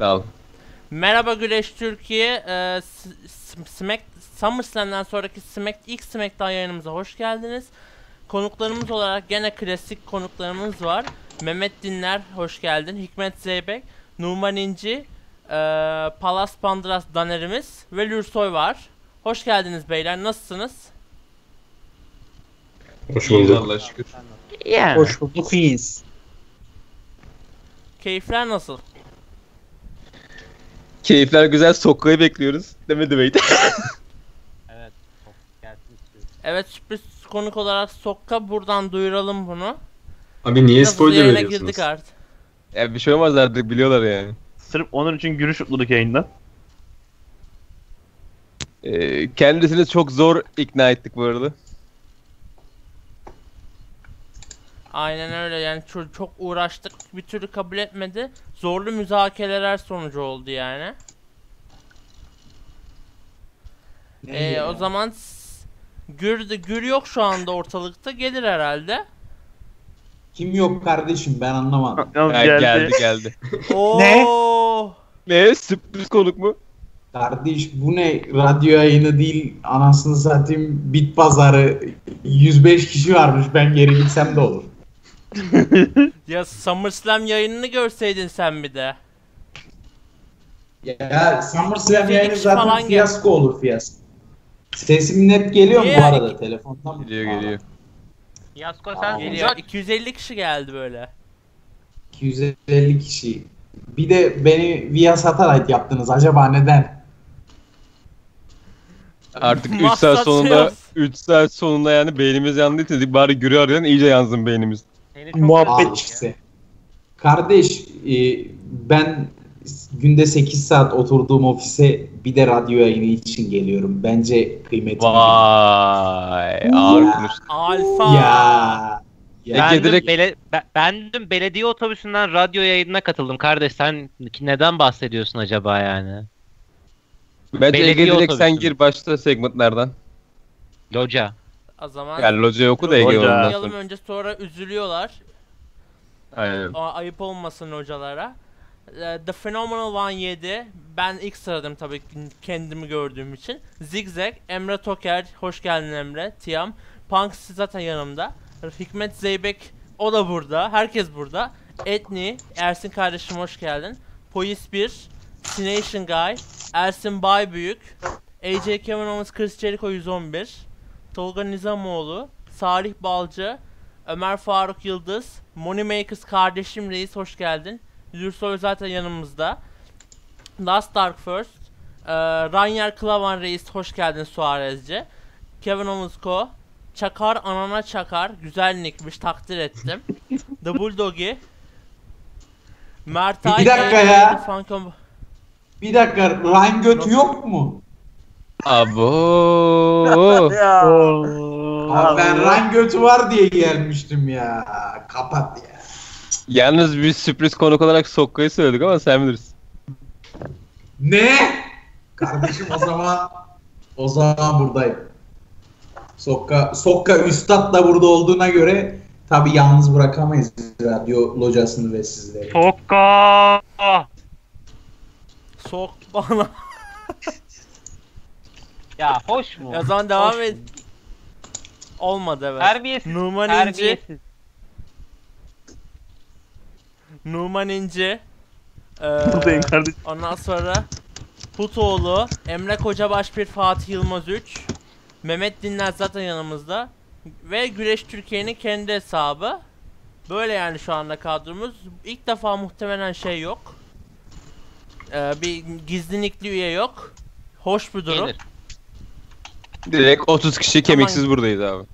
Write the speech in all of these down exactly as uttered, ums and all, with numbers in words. Sağ ol. Merhaba Güleş Türkiye. Ee, Smack, SummerSlam'dan sonraki Smack, ilk Smackdown yayınımıza hoş geldiniz. Konuklarımız olarak gene klasik konuklarımız var. Mehmet Dinler, hoş geldin. Hikmet Zeybek, Numan İnci, e, Palas Pandras Daner'imiz ve Lürsoy var. Hoş geldiniz beyler, nasılsınız? Hoş bulduk. Allah'a şükür. Yani. Hoş bulduk, iyiyiz. Keyifler nasıl? Keyifler güzel, Sokka'yı bekliyoruz. Demedi miydi? Evet, evet, sürpriz konuk olarak Sokka, buradan duyuralım bunu. Abi niye nasıl spoiler veriyorsunuz? Ya bir şey olmaz artık, biliyorlar yani. Sırf onun için gülüş utluduk yayından. Ee, kendisini çok zor ikna ettik bu arada. Aynen öyle yani, çok uğraştık, bir türlü kabul etmedi. Zorlu müzakereler sonucu oldu yani. Ee, ya? O zaman Gür, Gür yok şu anda ortalıkta, gelir herhalde. Kim yok kardeşim, ben anlamadım. Ya, geldi geldi. geldi. Ne? Ne? Sürpriz konuk mu? Kardeş bu ne? Radyo yayını değil, anasını satayım, bit pazarı. yüz beş kişi varmış, ben geri gitsem de olur. Ya SummerSlam yayınını görseydin sen bir de. Ya SummerSlam yayını zaten fiyasko gel. olur fiyasko. Sesim net geliyor mu bu arada telefondan? Geliyor geliyor. Fiyasko sen geliyor. iki yüz elli kişi geldi böyle. iki yüz elli kişi. Bir de beni via satellite yaptınız, acaba neden? Artık üç saat sonunda üç saat sonunda yani beynimiz yandı dedik, bari Gür'ü arayan iyice yansın beynimiz. Muhabbet çıktı. Kardeş e, ben günde sekiz saat oturduğum ofise bir de radyo yayını için geliyorum. Bence kıymetli. Vay ağırmış. Alfa. Ya. Ben, e, direkt... dün bele... ben dün belediye otobüsünden radyo yayınına katıldım kardeş, sen neden bahsediyorsun acaba yani? Bence Ege direkt sen gir başta segmentlerden. Loca. O zaman yani Loca'yı oku da Ege ondan önce, sonra üzülüyorlar. Aynen. O, ayıp olmasın hocalara. The Phenomenal yüz yedi, ben ilk sıradım tabii kendimi gördüğüm için. Zigzag, Emre Toker, hoş geldin Emre, Tiam, Punk zaten yanımda. Hikmet Zeybek, o da burada, herkes burada. Etni, Ersin kardeşim hoş geldin. Polis bir, Sination Guy, Ersin Baybüyük, A J Kevin Owens, Chris Jericho yüz on bir, Tolga Nizamoğlu, Salih Balcı, Ömer Faruk Yıldız, Moneymakers kardeşim reis hoş geldin. Lürsoy zaten yanımızda. Last Dark First, ee, Ranier Klavan reis hoş geldin Suarezce. Kevin Owens Co. Çakar anana çakar, güzel nickmiş, takdir ettim. The Bulldog'i, Mert Ay, bir dakika ya. Funko... Bir dakika, Ryan götü yok mu? Abo. Ya. Abi ben Ryan götü var diye gelmiştim ya. Kapat ya. Yalnız biz sürpriz konuk olarak Sokka'yı söyledik ama sen bilirsin. Ne? Kardeşim o zaman o zaman buradayım. Sokka, Sokka Üstad da burada olduğuna göre tabi yalnız bırakamayız radyo locasını ve sizleri. Sokka! Sok bana. Ya hoş mu? Ya zaman devam hoş et. Mi? Olmadı evet. Terbiyesiz. Numan terbiyesiz. İnci. Numan İnci. Ee, Buradayım kardeşim. Ondan sonra Putoğlu, Emre Kocabaş bir, Fatih Yılmaz üç. Mehmet Dinler zaten yanımızda ve Güreş Türkiye'nin kendi hesabı. Böyle yani şu anda kadromuz. İlk defa muhtemelen şey yok. Ee, bir gizlilikli üye yok. Hoş bir durum. Gelir. Direkt otuz kişi kemiksiz tamam. Buradayız abi.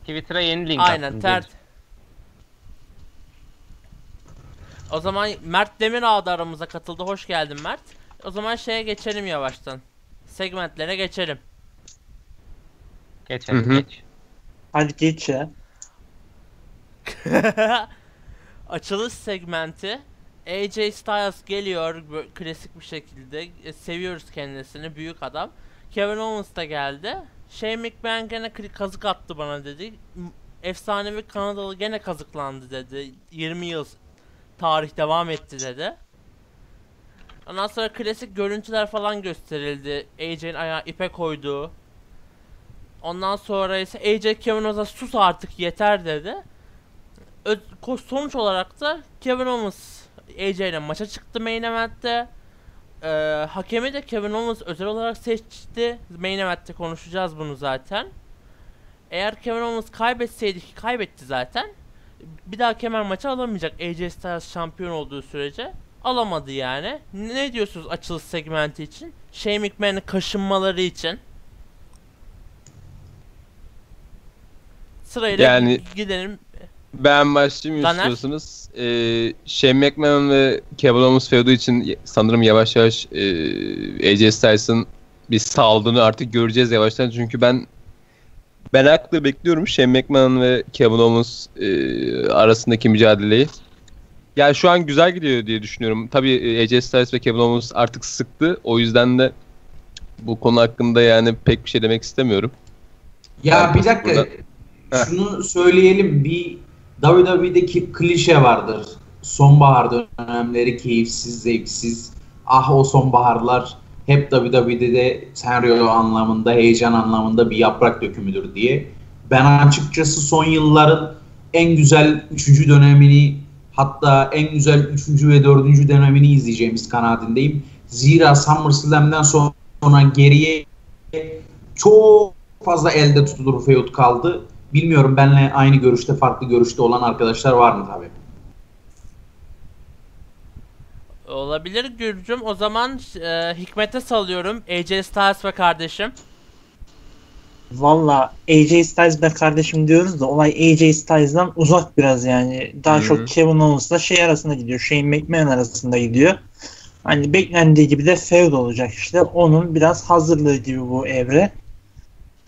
Twitter'a yeni link aynen, attım. Aynen. O zaman Mert Demir ağa da aramıza katıldı. Hoş geldin Mert. O zaman şeye geçelim yavaştan. Segmentlere geçelim. Geç hadi, hı-hı, geç. Hadi geç ya. Açılış segmenti. A J Styles geliyor klasik bir şekilde. E, seviyoruz kendisini, büyük adam. Kevin Owens da geldi. Shane McMahon gene kazık attı bana dedi. Efsanevi Kanadalı gene kazıklandı dedi. yirmi yıl tarih devam etti dedi. Ondan sonra klasik görüntüler falan gösterildi. A J'nin ayağı ipe koydu. Ondan sonra ise A J Kevin Owens'a sus artık yeter dedi. Ö sonuç olarak da Kevin Owens A J ile maça çıktı main event'te. Ee, hakemi de Kevin Owens özel olarak seçti. Main event'te konuşacağız bunu zaten. Eğer Kevin Owens kaybetseydi, ki kaybetti zaten, bir daha kemer maçı alamayacak A J Styles şampiyon olduğu sürece. Alamadı yani. Ne diyorsunuz açılış segmenti için? Shane McMahon'ın kaşınmaları için. Sırayla yani, gidelim. Ben başlayayım istiyorsunuz. Ee, Shane McMahon ve Kevin Owens feudu için sanırım yavaş yavaş e, A J Styles'ın bir saldığını artık göreceğiz yavaştan. Çünkü ben ben haklı bekliyorum Shane McMahon ve Kevin Owens e, arasındaki mücadeleyi. Yani şu an güzel gidiyor diye düşünüyorum. Tabii A J Styles ve Kevin Owens artık sıktı. O yüzden de bu konu hakkında yani pek bir şey demek istemiyorum. Ya yani bir dakika buradan... şunu söyleyelim. Bir W W E'deki klişe vardır. Sonbahar dönemleri keyifsiz, zevksiz. Ah o sonbaharlar hep W W E'de senaryo anlamında, heyecan anlamında bir yaprak dökümüdür diye. Ben açıkçası son yılların en güzel üçüncü dönemini, hatta en güzel üçüncü ve dördüncü dönemini izleyeceğimiz kanaatindeyim. Zira SummerSlam'den sonra geriye çok fazla elde tutulur feud kaldı. Bilmiyorum, benle aynı görüşte, farklı görüşte olan arkadaşlar var mı tabii? Olabilir Gürcüm. O zaman e, Hikmet'e salıyorum. A J Styles ve kardeşim. Valla A J Styles be kardeşim diyoruz da olay A J Styles'dan uzak biraz yani. Daha hmm. çok Kevin Owens'la şey arasında gidiyor. Shane McMahon arasında gidiyor. Hani beklendiği gibi de feud olacak işte. Onun biraz hazırlığı gibi bu evre.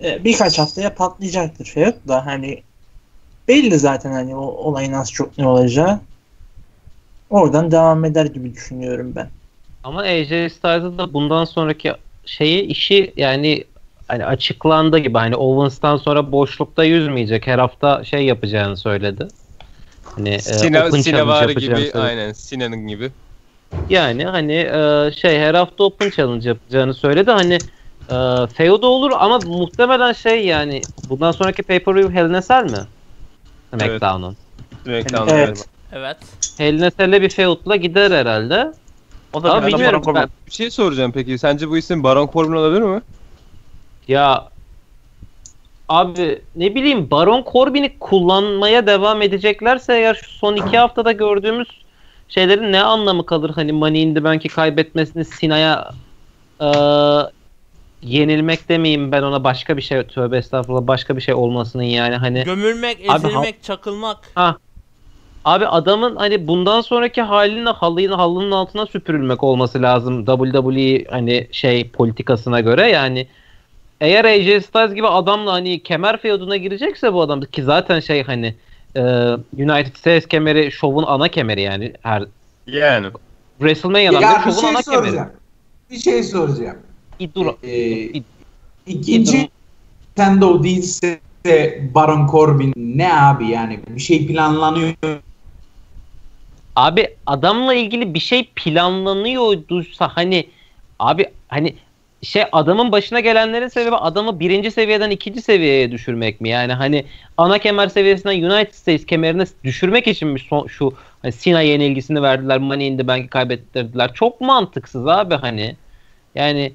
Ee, birkaç haftaya patlayacaktır feud da hani belli zaten hani o olayın az çok ne olacağı. Oradan devam eder gibi düşünüyorum ben. Ama A J Styles'da da bundan sonraki şeyi işi yani hani açıklandı gibi, hani Owens'tan sonra boşlukta yüzmeyecek, her hafta şey yapacağını söyledi. Hani Sina, e, Sina gibi söyledi. Aynen Sina'nın gibi. Yani hani e, şey her hafta Open Challenge yapacağını söyledi. Hani e, feud olur ama muhtemelen şey yani bundan sonraki pay-per-view Hell in a Cell mi? SmackDown'un. Evet. Hani, evet. Evet. Hell in a Cell'e bir feud'la gider herhalde. O da bilmiyorum ben. Bir şey soracağım peki. Sence bu isim Baron Corbin olabilir mi? Ya abi ne bileyim, Baron Corbin'i kullanmaya devam edeceklerse eğer şu son iki haftada gördüğümüz şeylerin ne anlamı kalır? Hani Money in the Bank'i kaybetmesini Sina'ya e, yenilmek demeyeyim ben ona, başka bir şey, tövbe estağfurullah, başka bir şey olmasının yani hani. Gömülmek, ezilmek, abi, çakılmak. Ha. Abi adamın hani bundan sonraki haline halının, halının altına süpürülmek olması lazım W W E hani şey politikasına göre yani. Eğer A J Styles gibi adamla hani kemer feuduna girecekse bu adam ki zaten şey hani e, United States kemeri şovun ana kemeri yani her yani WrestleMania'dan ya şovun şey ana soracağım. Kemeri. Bir şey soracağım. İ, dur. Ee, ikinci Nintendo değilse Baron Corbin ne abi yani bir şey planlanıyor. Abi adamla ilgili bir şey planlanıyorduysa hani abi hani şey adamın başına gelenlerin sebebi adamı birinci seviyeden ikinci seviyeye düşürmek mi? Yani hani ana kemer seviyesinden United States kemerine düşürmek için mi son, şu hani Cena yenilgisini verdiler, Money in the Bank'i kaybettirdiler? Çok mantıksız abi hani. Yani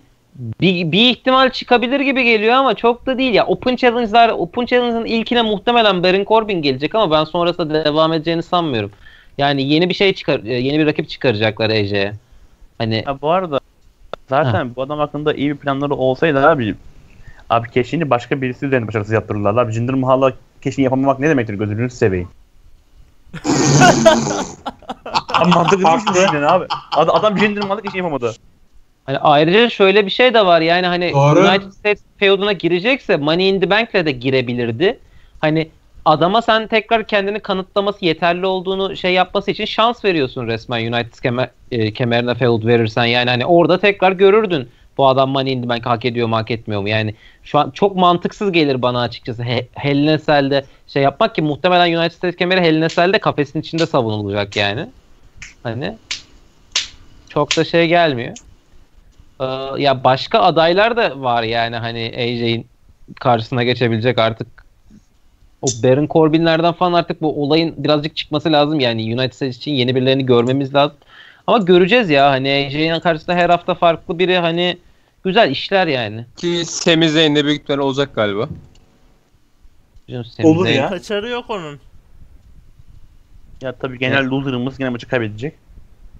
bir, bir ihtimal çıkabilir gibi geliyor ama çok da değil ya. Open Challenge'lar, Open Challenge'ın ilkine muhtemelen Baron Corbin gelecek ama ben sonrasında devam edeceğini sanmıyorum. Yani yeni bir şey çıkar, yeni bir rakip çıkaracaklar A J'ye. Hani ya bu arada zaten ha. bu adam hakkında iyi bir planları olsaydı abi, abi keşini başka birisi üzerine başarısız yaptırırlar. Abi Jinder Mahal'a keşini yapamamak ne demektir gözünü seveyim. Mantıklı düşünün abi. Adam, adam Jinder Mahal'a keşini yapamadı. Hani ayrıca şöyle bir şey de var yani hani doğru. United States feud'una girecekse Money in the Bank'le de girebilirdi. Hani adama sen tekrar kendini kanıtlaması, yeterli olduğunu şey yapması için şans veriyorsun resmen United kemer, e, kemerine feud verirsen. Yani hani orada tekrar görürdün bu adam Money in the Bank hak ediyor mu hak etmiyor mu? Yani şu an çok mantıksız gelir bana açıkçası He, Hell in a Cell'de şey yapmak ki muhtemelen United States kemeri Hell in a Cell'de kafesin içinde savunulacak yani. Hani çok da şey gelmiyor. Ee, ya başka adaylar da var yani, hani A J'in karşısına geçebilecek artık. O Baron Corbin'lerden falan artık bu olayın birazcık çıkması lazım. Yani United States için yeni birilerini görmemiz lazım. Ama göreceğiz ya, hani A J'in karşısında her hafta farklı biri, hani güzel işler yani. Ki Sami Zayn'de büyük ihtimalle olacak galiba. Olur ya. Kaçarı yok onun. Ya tabii genel loser'ımız gene maçı kaybedecek.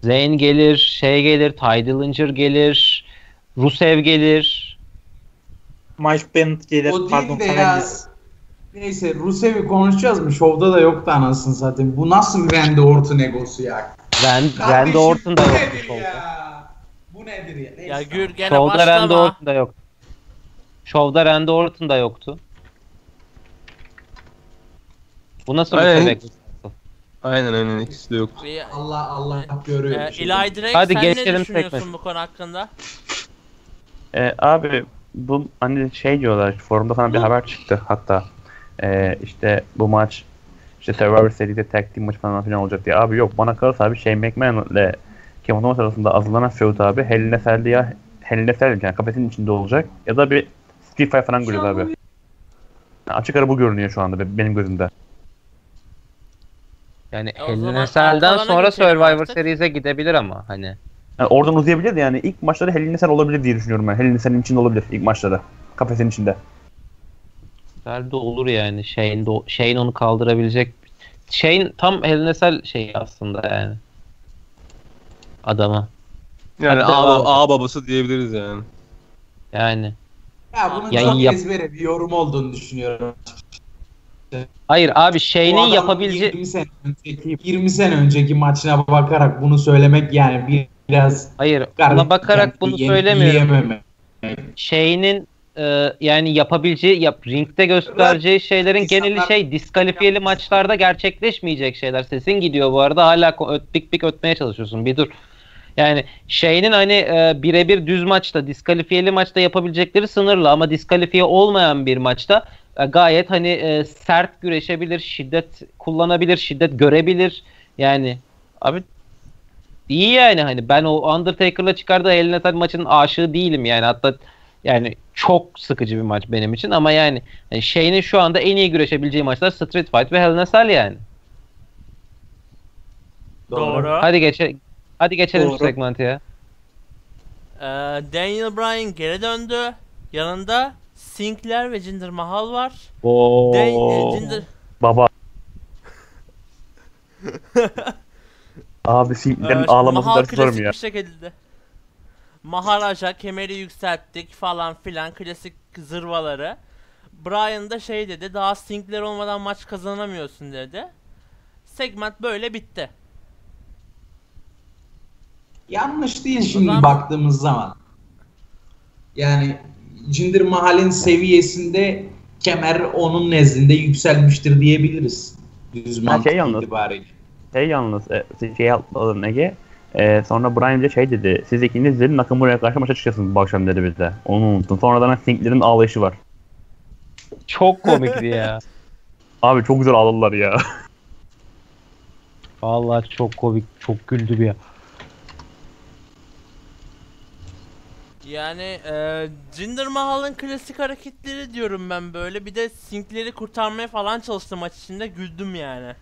Zayn gelir, şey gelir, Ty Dillinger gelir, Rusev gelir. Mike Bennett gelir, o pardon Fernandez. Neyse, Rusev'i konuşacağız mı? Şovda da yoktu anasını zaten. Bu nasıl Randy Orton egosu ya? Randy Orton da yoktu şovda. Bu nedir ya? Neyse. Ya gür gene başlama. Şovda Randy Orton da yoktu. Şovda Randy Orton da yoktu. Bu nasıl bir demek? Aynen aynen, ikisi de yok. Allah Allah görüyor. Ee, İlay Direk, hadi sen ne düşünüyorsun tekme bu konu hakkında? Ee, abi bu hani şey diyorlar, forumda falan bir haber çıktı hatta. Ee, işte bu maç işte Survivor Series'de tag team maçı falan filan olacak diye. Abi yok, bana kalırsa abi Shane McMahon ile Kevin Owens arasında azılanan feud abi Hell in a Cell'de ya Hell in a Cell yani kafesinin içinde olacak ya da bir Street Fight falan görüyoruz abi. Yani açık ara bu görünüyor şu anda benim gözümde. Yani Hell in a Cell'den sonra Survivor Series'e gidebilir ama hani. Yani oradan uzayabilir de yani ilk maçları Hell in a Cell olabilir diye düşünüyorum ben. Hell in a Cell'in içinde olabilir ilk maçları. Kafesin içinde. Güzel de olur yani. Shane, do- Shane onu kaldırabilecek. Shane tam Hell in a Cell şeyi aslında yani. Adama. Yani ağ babası diyebiliriz yani. Yani. Ya bunun yani çok yap- ezbere bir yorum olduğunu düşünüyorum. Hayır abi, Shane'in yapabileceği yirmi sene önceki, yirmi sene önceki maçına bakarak bunu söylemek yani biraz. Hayır, ona bakarak bunu yem- söylemiyorum. Shane'in e, yani yapabileceği, yap, ringde göstereceği şeylerin İnsanlar, geneli şey diskalifiyeli maçlarda gerçekleşmeyecek şeyler. Sesin gidiyor bu arada, hala öt, bik bik ötmeye çalışıyorsun, bir dur. Yani Shane'in hani e, birebir düz maçta, diskalifiyeli maçta yapabilecekleri sınırlı ama diskalifiye olmayan bir maçta gayet hani e, sert güreşebilir, şiddet kullanabilir, şiddet görebilir. Yani abi iyi yani, hani ben o Undertaker'la çıkardığı Hell in a Cell maçının aşığı değilim yani, hatta yani çok sıkıcı bir maç benim için ama yani, yani Shane'in şu anda en iyi güreşebileceği maçlar Street Fight ve Hell in a Cell yani. Doğru. Hadi geçelim. Hadi geçelim şu segmentiye. Ee, Daniel Bryan geri döndü. Yanında Sinclair ve Jinder Mahal var. Ooo. De- Jinder... Baba. Abi Sinclair'in evet, ağlaması da tutarım ya. Mahal klasik edildi. Maharaja kemeri yükselttik falan filan, klasik zırvaları. Brian da şey dedi, daha Sinclair olmadan maç kazanamıyorsun dedi. Segment böyle bitti. Yanlış değil şimdi zaman... baktığımız zaman. Yani Jinder Mahal'in seviyesinde kemer onun nezdinde yükselmiştir diyebiliriz. Düz mantık şey itibariyle. Şey yalnız, e, şey yapalım Ege. E, sonra Brian bize şey dedi, siz ikiniz dedi Nakamura'ya karşı maça çıkacaksınız bu akşam dedi bize. Onu unuttum. Sonradan Sinclair'in ağlayışı var. Çok komikti ya. Abi çok güzel ağladılar ya. Vallahi çok komik, çok güldüm ya. Yani e, Jinder Mahal'ın klasik hareketleri diyorum ben böyle. Bir de Sinclair'i kurtarmaya falan çalıştı maç içinde, güldüm yani.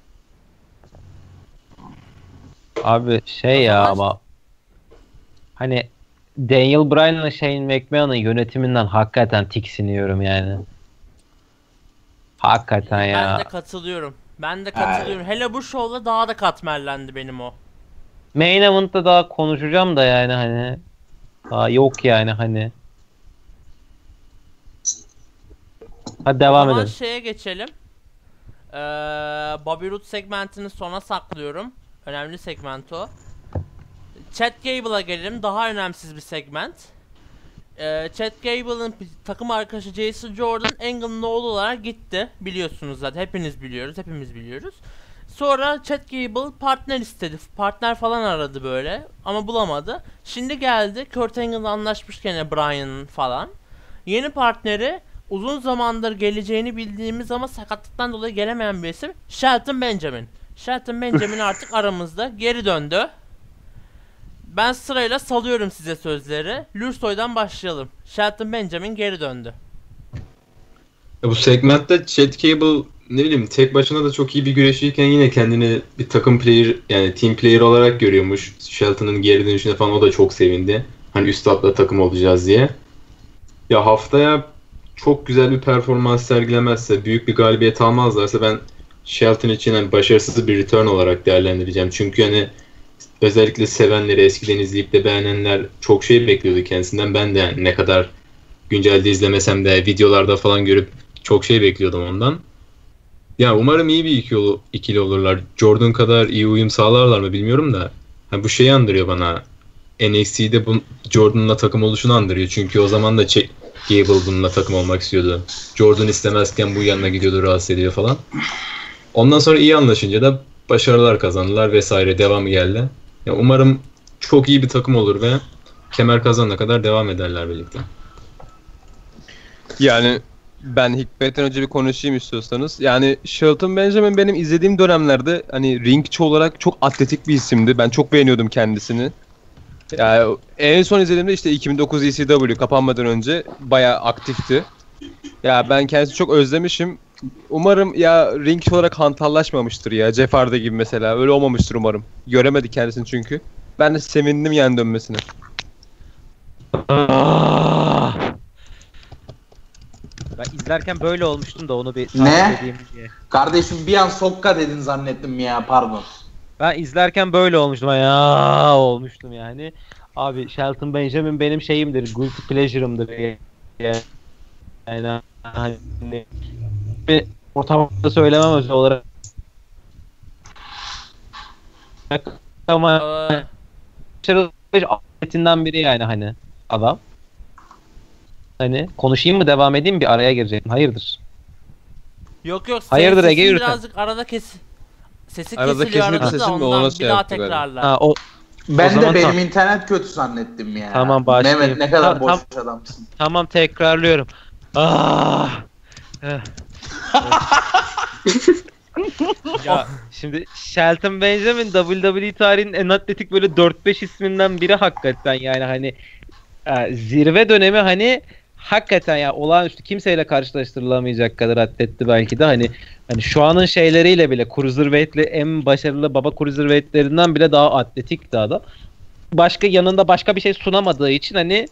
Abi şey ya ama hani Daniel Bryan'la Shane McMahon'ın yönetiminden hakikaten tiksiniyorum yani. Hakikaten ya. Ben de katılıyorum. Ben de katılıyorum. Ay. Hele bu şovla daha da katmerlendi benim o. Main event'ta daha konuşacağım da yani hani. Aa, yok yani hani. Hadi devam edelim. Şeye geçelim. Ee, Bobby Roode segmentini sona saklıyorum. Önemli segment o. Chad Gable'a gelelim. Daha önemsiz bir segment. Ee, Chad Gable'ın takım arkadaşı Jason Jordan Angle'ın oğlu olarak gitti. Biliyorsunuz zaten. Hepiniz biliyoruz. Hepimiz biliyoruz. Sonra Chad Gable partner istedi. Partner falan aradı böyle ama bulamadı. Şimdi geldi. Kurt Angle'la anlaşmış gene Brian falan. Yeni partneri uzun zamandır geleceğini bildiğimiz ama sakatlıktan dolayı gelemeyen bir isim Shelton Benjamin. Shelton Benjamin artık aramızda geri döndü. Ben sırayla salıyorum size sözleri. Lursoy'dan başlayalım. Shelton Benjamin geri döndü. Ya bu segmentte Chad Gable ne bileyim tek başına da çok iyi bir güreşçiyken yine kendini bir takım player yani team player olarak görüyormuş. Shelton'ın geri dönüşüne falan o da çok sevindi. Hani üstadla takım olacağız diye. Ya haftaya çok güzel bir performans sergilemezse, büyük bir galibiyet almazlarsa ben Shelton için hani başarısız bir return olarak değerlendireceğim. Çünkü hani özellikle sevenleri, eskiden izleyip de beğenenler çok şey bekliyordu kendisinden. Ben de yani ne kadar güncelde izlemesem de videolarda falan görüp çok şey bekliyordum ondan. Ya umarım iyi bir ikili, ikili olurlar. Jordan kadar iyi uyum sağlarlar mı bilmiyorum da. Hani bu şeyi andırıyor bana. N X T'de bu Jordan'la takım oluşunu andırıyor. Çünkü o zaman da Ch- Gable bununla takım olmak istiyordu. Jordan istemezken bu yanına gidiyordu, rahatsız ediyor falan. Ondan sonra iyi anlaşınca da başarılar kazandılar vesaire, devamı geldi. Ya umarım çok iyi bir takım olur ve kemer kazanana kadar devam ederler birlikte. Yani ben Hikmet'ten önce bir konuşayım istiyorsanız. Yani Shelton Benjamin benim izlediğim dönemlerde hani ringçi olarak çok atletik bir isimdi. Ben çok beğeniyordum kendisini. Yani en son izlediğimde işte iki bin dokuz E C W kapanmadan önce bayağı aktifti. Ya ben kendisini çok özlemişim. Umarım ya ringçi olarak hantallaşmamıştır ya. Jeff Hardy gibi mesela. Öyle olmamıştır umarım. Göremedik kendisini çünkü. Ben de sevindim yani dönmesine. Aaaaaa! Ben izlerken böyle olmuştum da onu bir ne? Diye. Kardeşim bir an Sokka dedin zannettim ya, pardon. Ben izlerken böyle olmuştum ya, olmuştum yani. Abi Shelton Benjamin benim şeyimdir, guilty pleasure'ımdır. Yani hani bir ortamda söylemem özel olarak. Ama başarılı atletinden biri yani hani adam. Hani konuşayım mı, devam edeyim mi, bir araya gireceğim? Hayırdır? Yok yok. Hayırdır Ege yürütün. Birazcık arada kes. Sesi arada kesiliyor arada sesim da ondan bir şey daha tekrarlar. Ha, o... Ben o de benim tam... internet kötü zannettim ya. Tamam başlayayım. Mehmet ne kadar tam, boş tam, adamsın. Tamam tekrarlıyorum. Aaaa. Ya şimdi Shelton Benjamin W W E tarihinin en atletik böyle dört beş isminden biri hakikaten yani hani. Yani zirve dönemi hani hakikaten ya olağanüstü, kimseyle karşılaştırılamayacak kadar atletti belki de hani hani şu anın şeyleriyle bile cruiserweight'li en başarılı baba cruiserweight'lerinden bile daha atletik daha da. Başka yanında başka bir şey sunamadığı için hani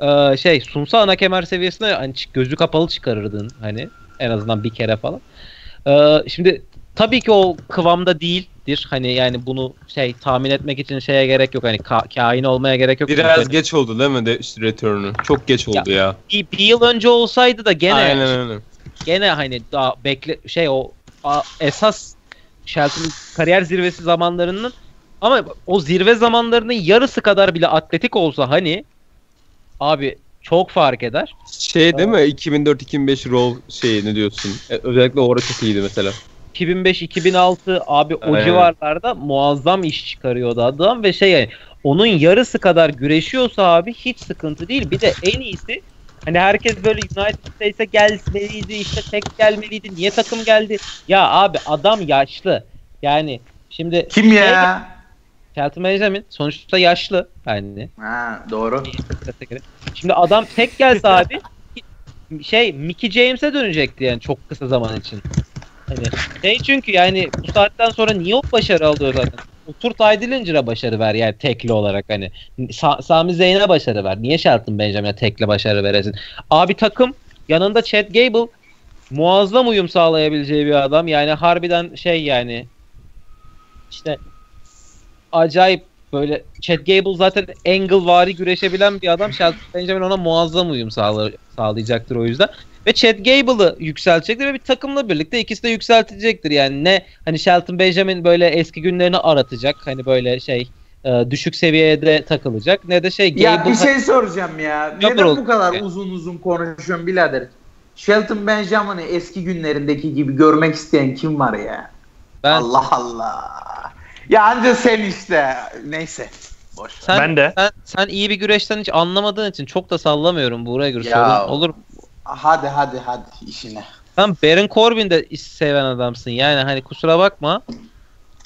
e, şey sunsa ana kemer seviyesine hani gözü kapalı çıkarırdın hani en azından bir kere falan. E, şimdi tabii ki o kıvamda değildir. Hani yani bunu şey tahmin etmek için şeye gerek yok. Hani ka- kahin olmaya gerek yok. Biraz yani. Geç oldu değil mi de işte return'u? Çok geç oldu ya. ya. Bir, bir yıl önce olsaydı da gene aynen öyle. Gene hani daha bekle şey o a, esas Shelton'un kariyer zirvesi zamanlarının ama o zirve zamanlarının yarısı kadar bile atletik olsa hani abi çok fark eder. Şey değil mi? iki bin dört iki bin beş Raw şeyi ne diyorsun? Özellikle orada çok iyiydi mesela. iki bin beş iki bin altı abi o evet. Civarlarda muazzam iş çıkarıyordu adam ve şey yani, onun yarısı kadar güreşiyorsa abi hiç sıkıntı değil. Bir de en iyisi hani herkes böyle United States'e gelmeliydi işte tek gelmeliydi niye takım geldi ya abi adam yaşlı yani şimdi kim ya Shelton Benjamin sonuçta yaşlı yani ha doğru şimdi adam tek gelse abi şey Mickey James'e dönecekti yani çok kısa zaman için. Hani şey çünkü yani bu saatten sonra niye o başarı alıyor zaten? Oturt Aydil İncir'e başarı ver yani tekli olarak hani. Sa- Sami Zayn'e başarı ver. Niye Shelton Benjamin'e tekli başarı veresin? Abi takım yanında Chad Gable muazzam uyum sağlayabileceği bir adam. Yani harbiden şey yani işte acayip böyle Chad Gable zaten anglevari güreşebilen bir adam. Shelton Benjamin ona muazzam uyum sağlay- sağlayacaktır o yüzden. Ve Chad Gable'ı yükseltecektir ve bir takımla birlikte ikisi de yükseltecektir. Yani ne hani Shelton Benjamin böyle eski günlerini aratacak. Hani böyle şey düşük seviyede takılacak. Ne de şey Gable... Ya bir şey soracağım ya. Neden bu kadar yani. uzun uzun konuşuyorsun birader? Shelton Benjamin'i eski günlerindeki gibi görmek isteyen kim var ya? Ben... Allah Allah. Ya anca sen işte. Neyse. Sen, ben de. Sen, sen iyi bir güreşten hiç anlamadığın için çok da sallamıyorum buraya göre. Ya... Sorun olur mu? Hadi hadi hadi işine. Sen Baron Corbin'i de seven adamsın yani hani kusura bakma.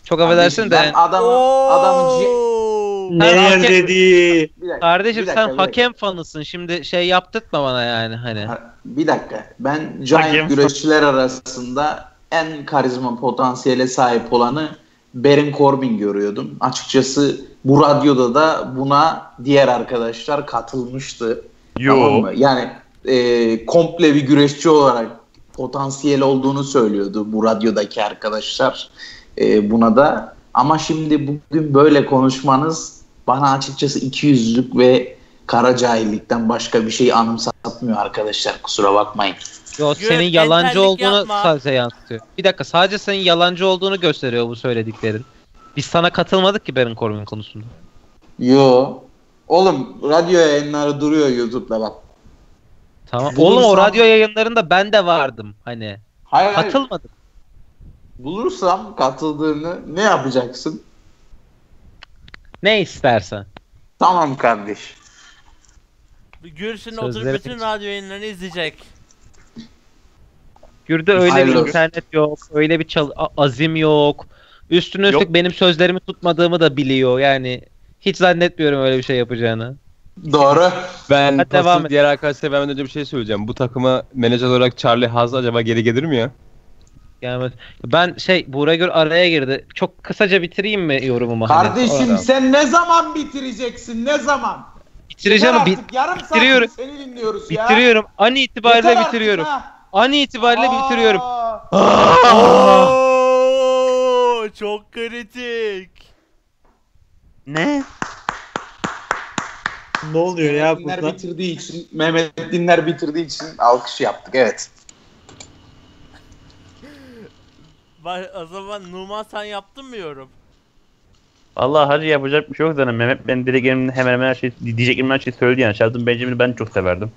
Çok affedersin de. Adamın adamın Neler dedi? Kardeşim sen hakem fanısın. Şimdi şey yaptırtma bana yani hani. Bir dakika. Ben giant güreşçiler arasında en karizma potansiyele sahip olanı Baron Corbin görüyordum. Açıkçası bu radyoda da buna diğer arkadaşlar katılmıştı. Yo. Tamam mı? Yani e, komple bir güreşçi olarak potansiyel olduğunu söylüyordu bu radyodaki arkadaşlar e, buna da. Ama şimdi bugün böyle konuşmanız bana açıkçası ikiyüzlülük ve kara cahillikten başka bir şey anımsatmıyor arkadaşlar. Kusura bakmayın. Yo, senin yalancı olduğunu yapma. Sadece yansıtıyor. Bir dakika, sadece senin yalancı olduğunu gösteriyor bu söylediklerin. Biz sana katılmadık ki Baron Corbin konusunda. Yo. Oğlum radyo yayınları duruyor YouTube'da bak. Tamam. Bulursan... Oğlum o radyo yayınlarında ben de vardım hani. Hayır, katılmadım. Hayır. Bulursam katıldığını ne yapacaksın? Ne istersen. Tamam kardeş. Gürsün oturup bütün radyo yayınlarını izleyecek. Gürde öyle Hayır, bir yok. internet yok, öyle bir azim yok. Üstüne üstlük yok. Benim sözlerimi tutmadığımı da biliyor yani. Hiç zannetmiyorum öyle bir şey yapacağını. Doğru. Ben pasif diğer arkadaşlara ben önce bir şey söyleyeceğim. Bu takıma menajer olarak Charlie Haas acaba geri gelir mi ya? Gelmez. Ben şey Buğra Gür araya girdi. Çok kısaca bitireyim mi yorumumu? Kardeşim hani, sen ne zaman bitireceksin? Ne zaman? Bitireceğim. Bit bitiriyorum. Seni dinliyoruz ya. Bitiriyorum. An itibariyle bitiriyorum. Ha. An itibariyle Aa! bitiriyorum. Aa! Çok kritik. Ne? Ne oluyor Mehmet ya Dinler burada? Bitirdiği için, Mehmet Dinler bitirdiği için alkış yaptık, evet. O zaman Numan sen yaptın mı yorum? Vallahi hacı yapacak bir şey yok zaten. Mehmet ben direkt hemen hemen her şey diyeceklerimden şey söyledi yani. Shelton Benjamin'i ben çok severdim.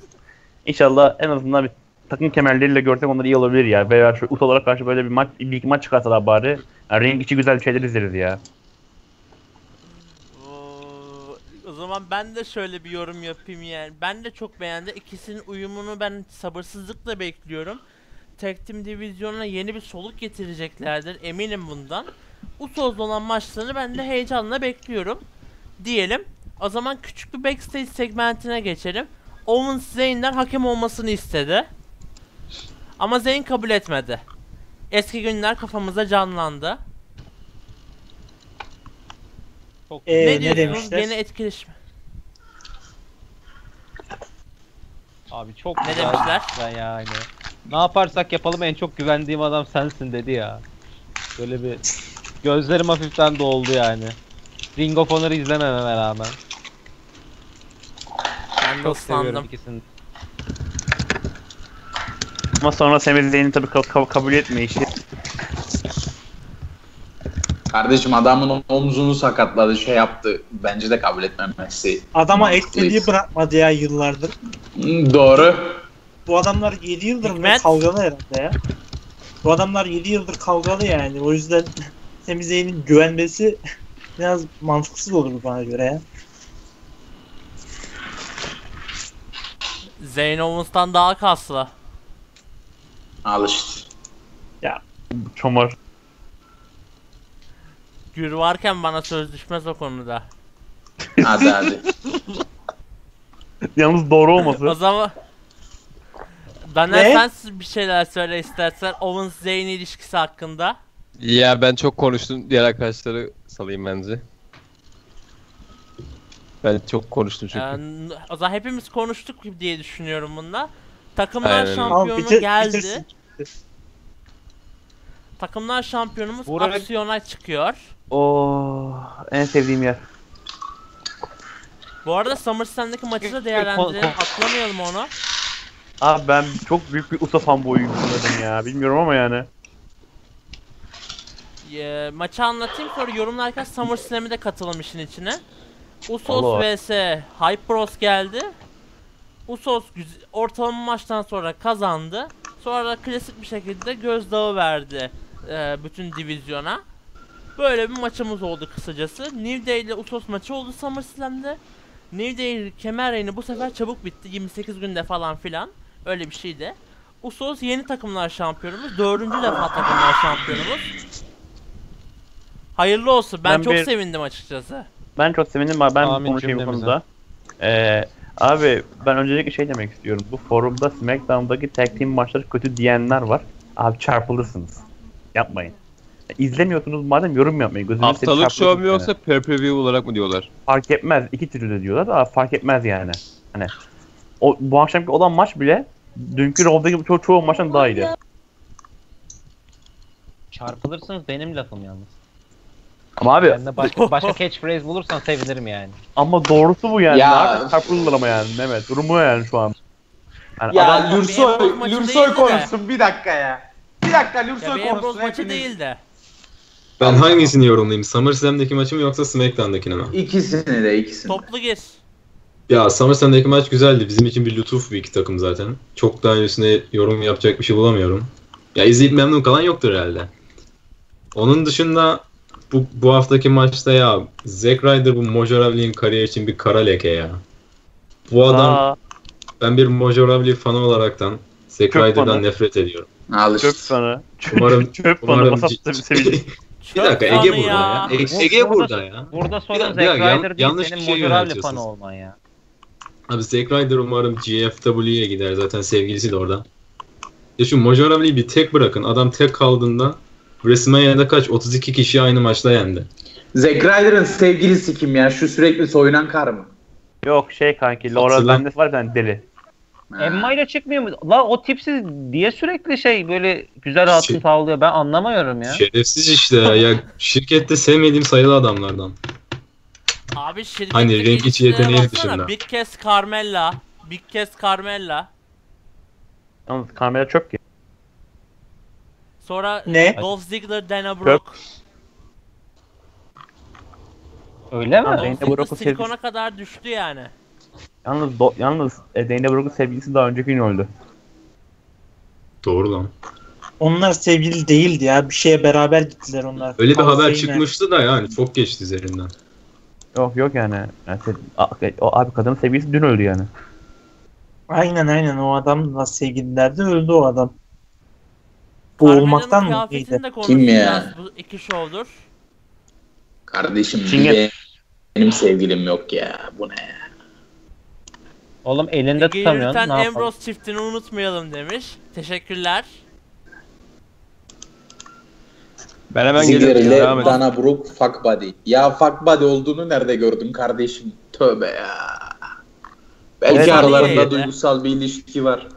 İnşallah en azından bir takım kemerleriyle görsek onlar iyi olabilir ya. Veya şu Usos olarak karşı böyle bir maç, bir iki maç çıkarsalar bari. Yani ring içi güzel şeyler izleriz ya. O zaman ben de şöyle bir yorum yapayım yani. Ben de çok beğendim. İkisinin uyumunu ben sabırsızlıkla bekliyorum. Tag Team Divizyonuna yeni bir soluk getireceklerdir. Eminim bundan. Usos'la olan maçlarını ben de heyecanla bekliyorum. Diyelim. O zaman küçük bir backstage segmentine geçelim. Owens Zayn'den hakem olmasını istedi. Ama Zayn kabul etmedi. Eski günler kafamıza canlandı. Ee, ne, ne demişler? Yeni etkileşme. Abi çok ne demişler? Yani. Ne yaparsak yapalım en çok güvendiğim adam sensin dedi ya. Böyle bir gözlerim hafiften doldu yani. Ring of Honor'ı izlemememe rağmen. Ben çok seviyorum ikisini. Ama sonra Sami Zayn'i tabii kab kabul etmeyişi. Kardeşim adamın omzunu sakatladı, şey yaptı. Bence de kabul etmemesi. Adama etmediği bırakmadı ya yıllardır. Doğru. Bu adamlar yedi yıldır ne kavgalı herhalde ya. Bu adamlar yedi yıldır kavgalı yani. O yüzden Sami Zayn'in güvenmesi biraz mantıksız olur bana göre ya. Zayn Owens'tan daha kaslı. Alıştı. Ya çomar. Gür varken bana söz düşmez o konuda. Hadi hadi. Yalnız doğru olmasın. O zaman... Daniel sen bir şeyler söyle istersen Owens Zayn ilişkisi hakkında. Ya ben çok konuştum, diğer arkadaşları salayım bence. Ben çok konuştum çünkü. Yani, o zaman hepimiz konuştuk diye düşünüyorum bununla. Takımlar Aynen. şampiyonu bitir, geldi. Bitirsin. Takımlar şampiyonumuz Burak... aksiyona çıkıyor. Oo, en sevdiğim yer. Bu arada SummerSlam'daki maçı da değerlendirelim, atlamayalım onu. Abi ben çok büyük bir Usos fanboyuyum ya, bilmiyorum ama yani. E, maçı anlatayım sonra yorumlarken SummerSlam'ı da katılalım işin içine. Usos vs Hype Bros geldi. Usos ortalama maçtan sonra kazandı. Sonra klasik bir şekilde gözdağı verdi e, bütün divizyona. Böyle bir maçımız oldu kısacası. New Day ile Usos maçı oldu SummerSlam'de. New Day kemer reini bu sefer çabuk bitti. yirmi sekiz günde falan filan. Öyle bir şeydi. Usos yeni takımlar şampiyonumuz. Dördüncü defa takımlar şampiyonumuz. Hayırlı olsun. Ben, ben çok bir... sevindim açıkçası. Ben çok sevindim. Ben Amin konuşayım bu konuda. Ee, abi ben öncelikle şey demek istiyorum. Bu forumda Smackdown'daki tag team maçları kötü diyenler var. Abi çarpılırsınız. Yapmayın. İzlemiyorsunuz madem, yorum yapmayın. Gözünüzü haftalık show mu yoksa pay-per-view olarak mı diyorlar? Fark etmez. İki türlü de diyorlar da fark etmez yani. Hani o, bu akşamki olan maç bile dünkü Raw'daki ço çoğu maçtan daha iyiydi. Çarpılırsınız benim lafım yalnız. Ama abi yani başka, başka catchphrase bulursan sevinirim yani. Ama doğrusu bu yani. Ya. Çarpılırlar ama yani Mehmet. Durumu yani şu an. Yani ya Lürsoy, Lürsoy konuşsun bir dakika ya. Bir dakika Lürsoy ya, konuşsun. Maçı değil de. Ben hangisini yorumlayayım? SummerSlam'daki maçı mı yoksa SmackDown'dakini mi? İkisini de, ikisini. Toplu gir. Ya SummerSlam'daki maç güzeldi. Bizim için bir lütuf bir iki takım zaten. Çok daha üstüne yorum yapacak bir şey bulamıyorum. Ya izleyip memnun kalan yoktur herhalde. Onun dışında bu, bu haftaki maçta ya Zack Ryder bu Mojo Rawley'in kariyeri için bir kara leke ya. Bu adam Aa. ben bir Mojo Rawley fanı olaraktan Zack Çöp Ryder'dan bana. nefret ediyorum. Alıştı. Çöp fanı. Umarım, çöp umarım bir dakika Ege burada ya. ya. Ege, Ege burada, burada ya. Burada sonra Zack Ryder değil senin Mojo Rawley fanı olman ya. Abi Zack Ryder umarım G F W'ye gider, zaten sevgilisi de orada. Ya şu Mojo Rawley'i bir tek bırakın. Adam tek kaldığında WrestleMania'da kaç? otuz iki kişi aynı maçta yendi. Zack Ryder'ın sevgilisi kim ya? Şu sürekli soyunan kar mı? Yok şey kanki, Laura Bendes var ben deli. Emma ile çıkmıyor mu? La o tipsiz diye sürekli şey böyle güzel rahatsız sağlıyor. Ben anlamıyorum ya. Şerefsiz işte ya. ya şirkette sevmediğim sayılı adamlardan. Abi şirketteki hani renk içi yeteneği dışında. Bir kez Carmella. Bir kez Carmella. Yalnız Carmella çöp ki. Sonra ne? Dolph Ziggler, Dana Brooke. Öyle mi? Dana Brooke'un silikona kadar düştü yani. Yalnız do, yalnız Dana Brooke'un sevgilisi daha önceki gün öldü. Doğru lan. Onlar sevgili değildi ya. Bir şeye beraber gittiler onlar. Öyle bir Ama haber çıkmıştı da yani çok geçti üzerinden. Yok yok yani. yani o abi kadının sevgilisi dün öldü yani. Aynen aynen o adamla sevgililerdi, öldü o adam. Bu olmaktan mı iyiydi? Kim ya? Bu iki şovdur. Kardeşim benim, benim sevgilim yok ya. Bu ne ya? Oğlum elinde tutamıyorsun. Yürüten Ambrose çiftini unutmayalım demiş. Teşekkürler. Ben hemen geliyorum. Dana Brooke fuck buddy. Ya fuck buddy olduğunu nerede gördüm kardeşim? Tövbe ya. Belki evet, aralarında duygusal bir ilişki var.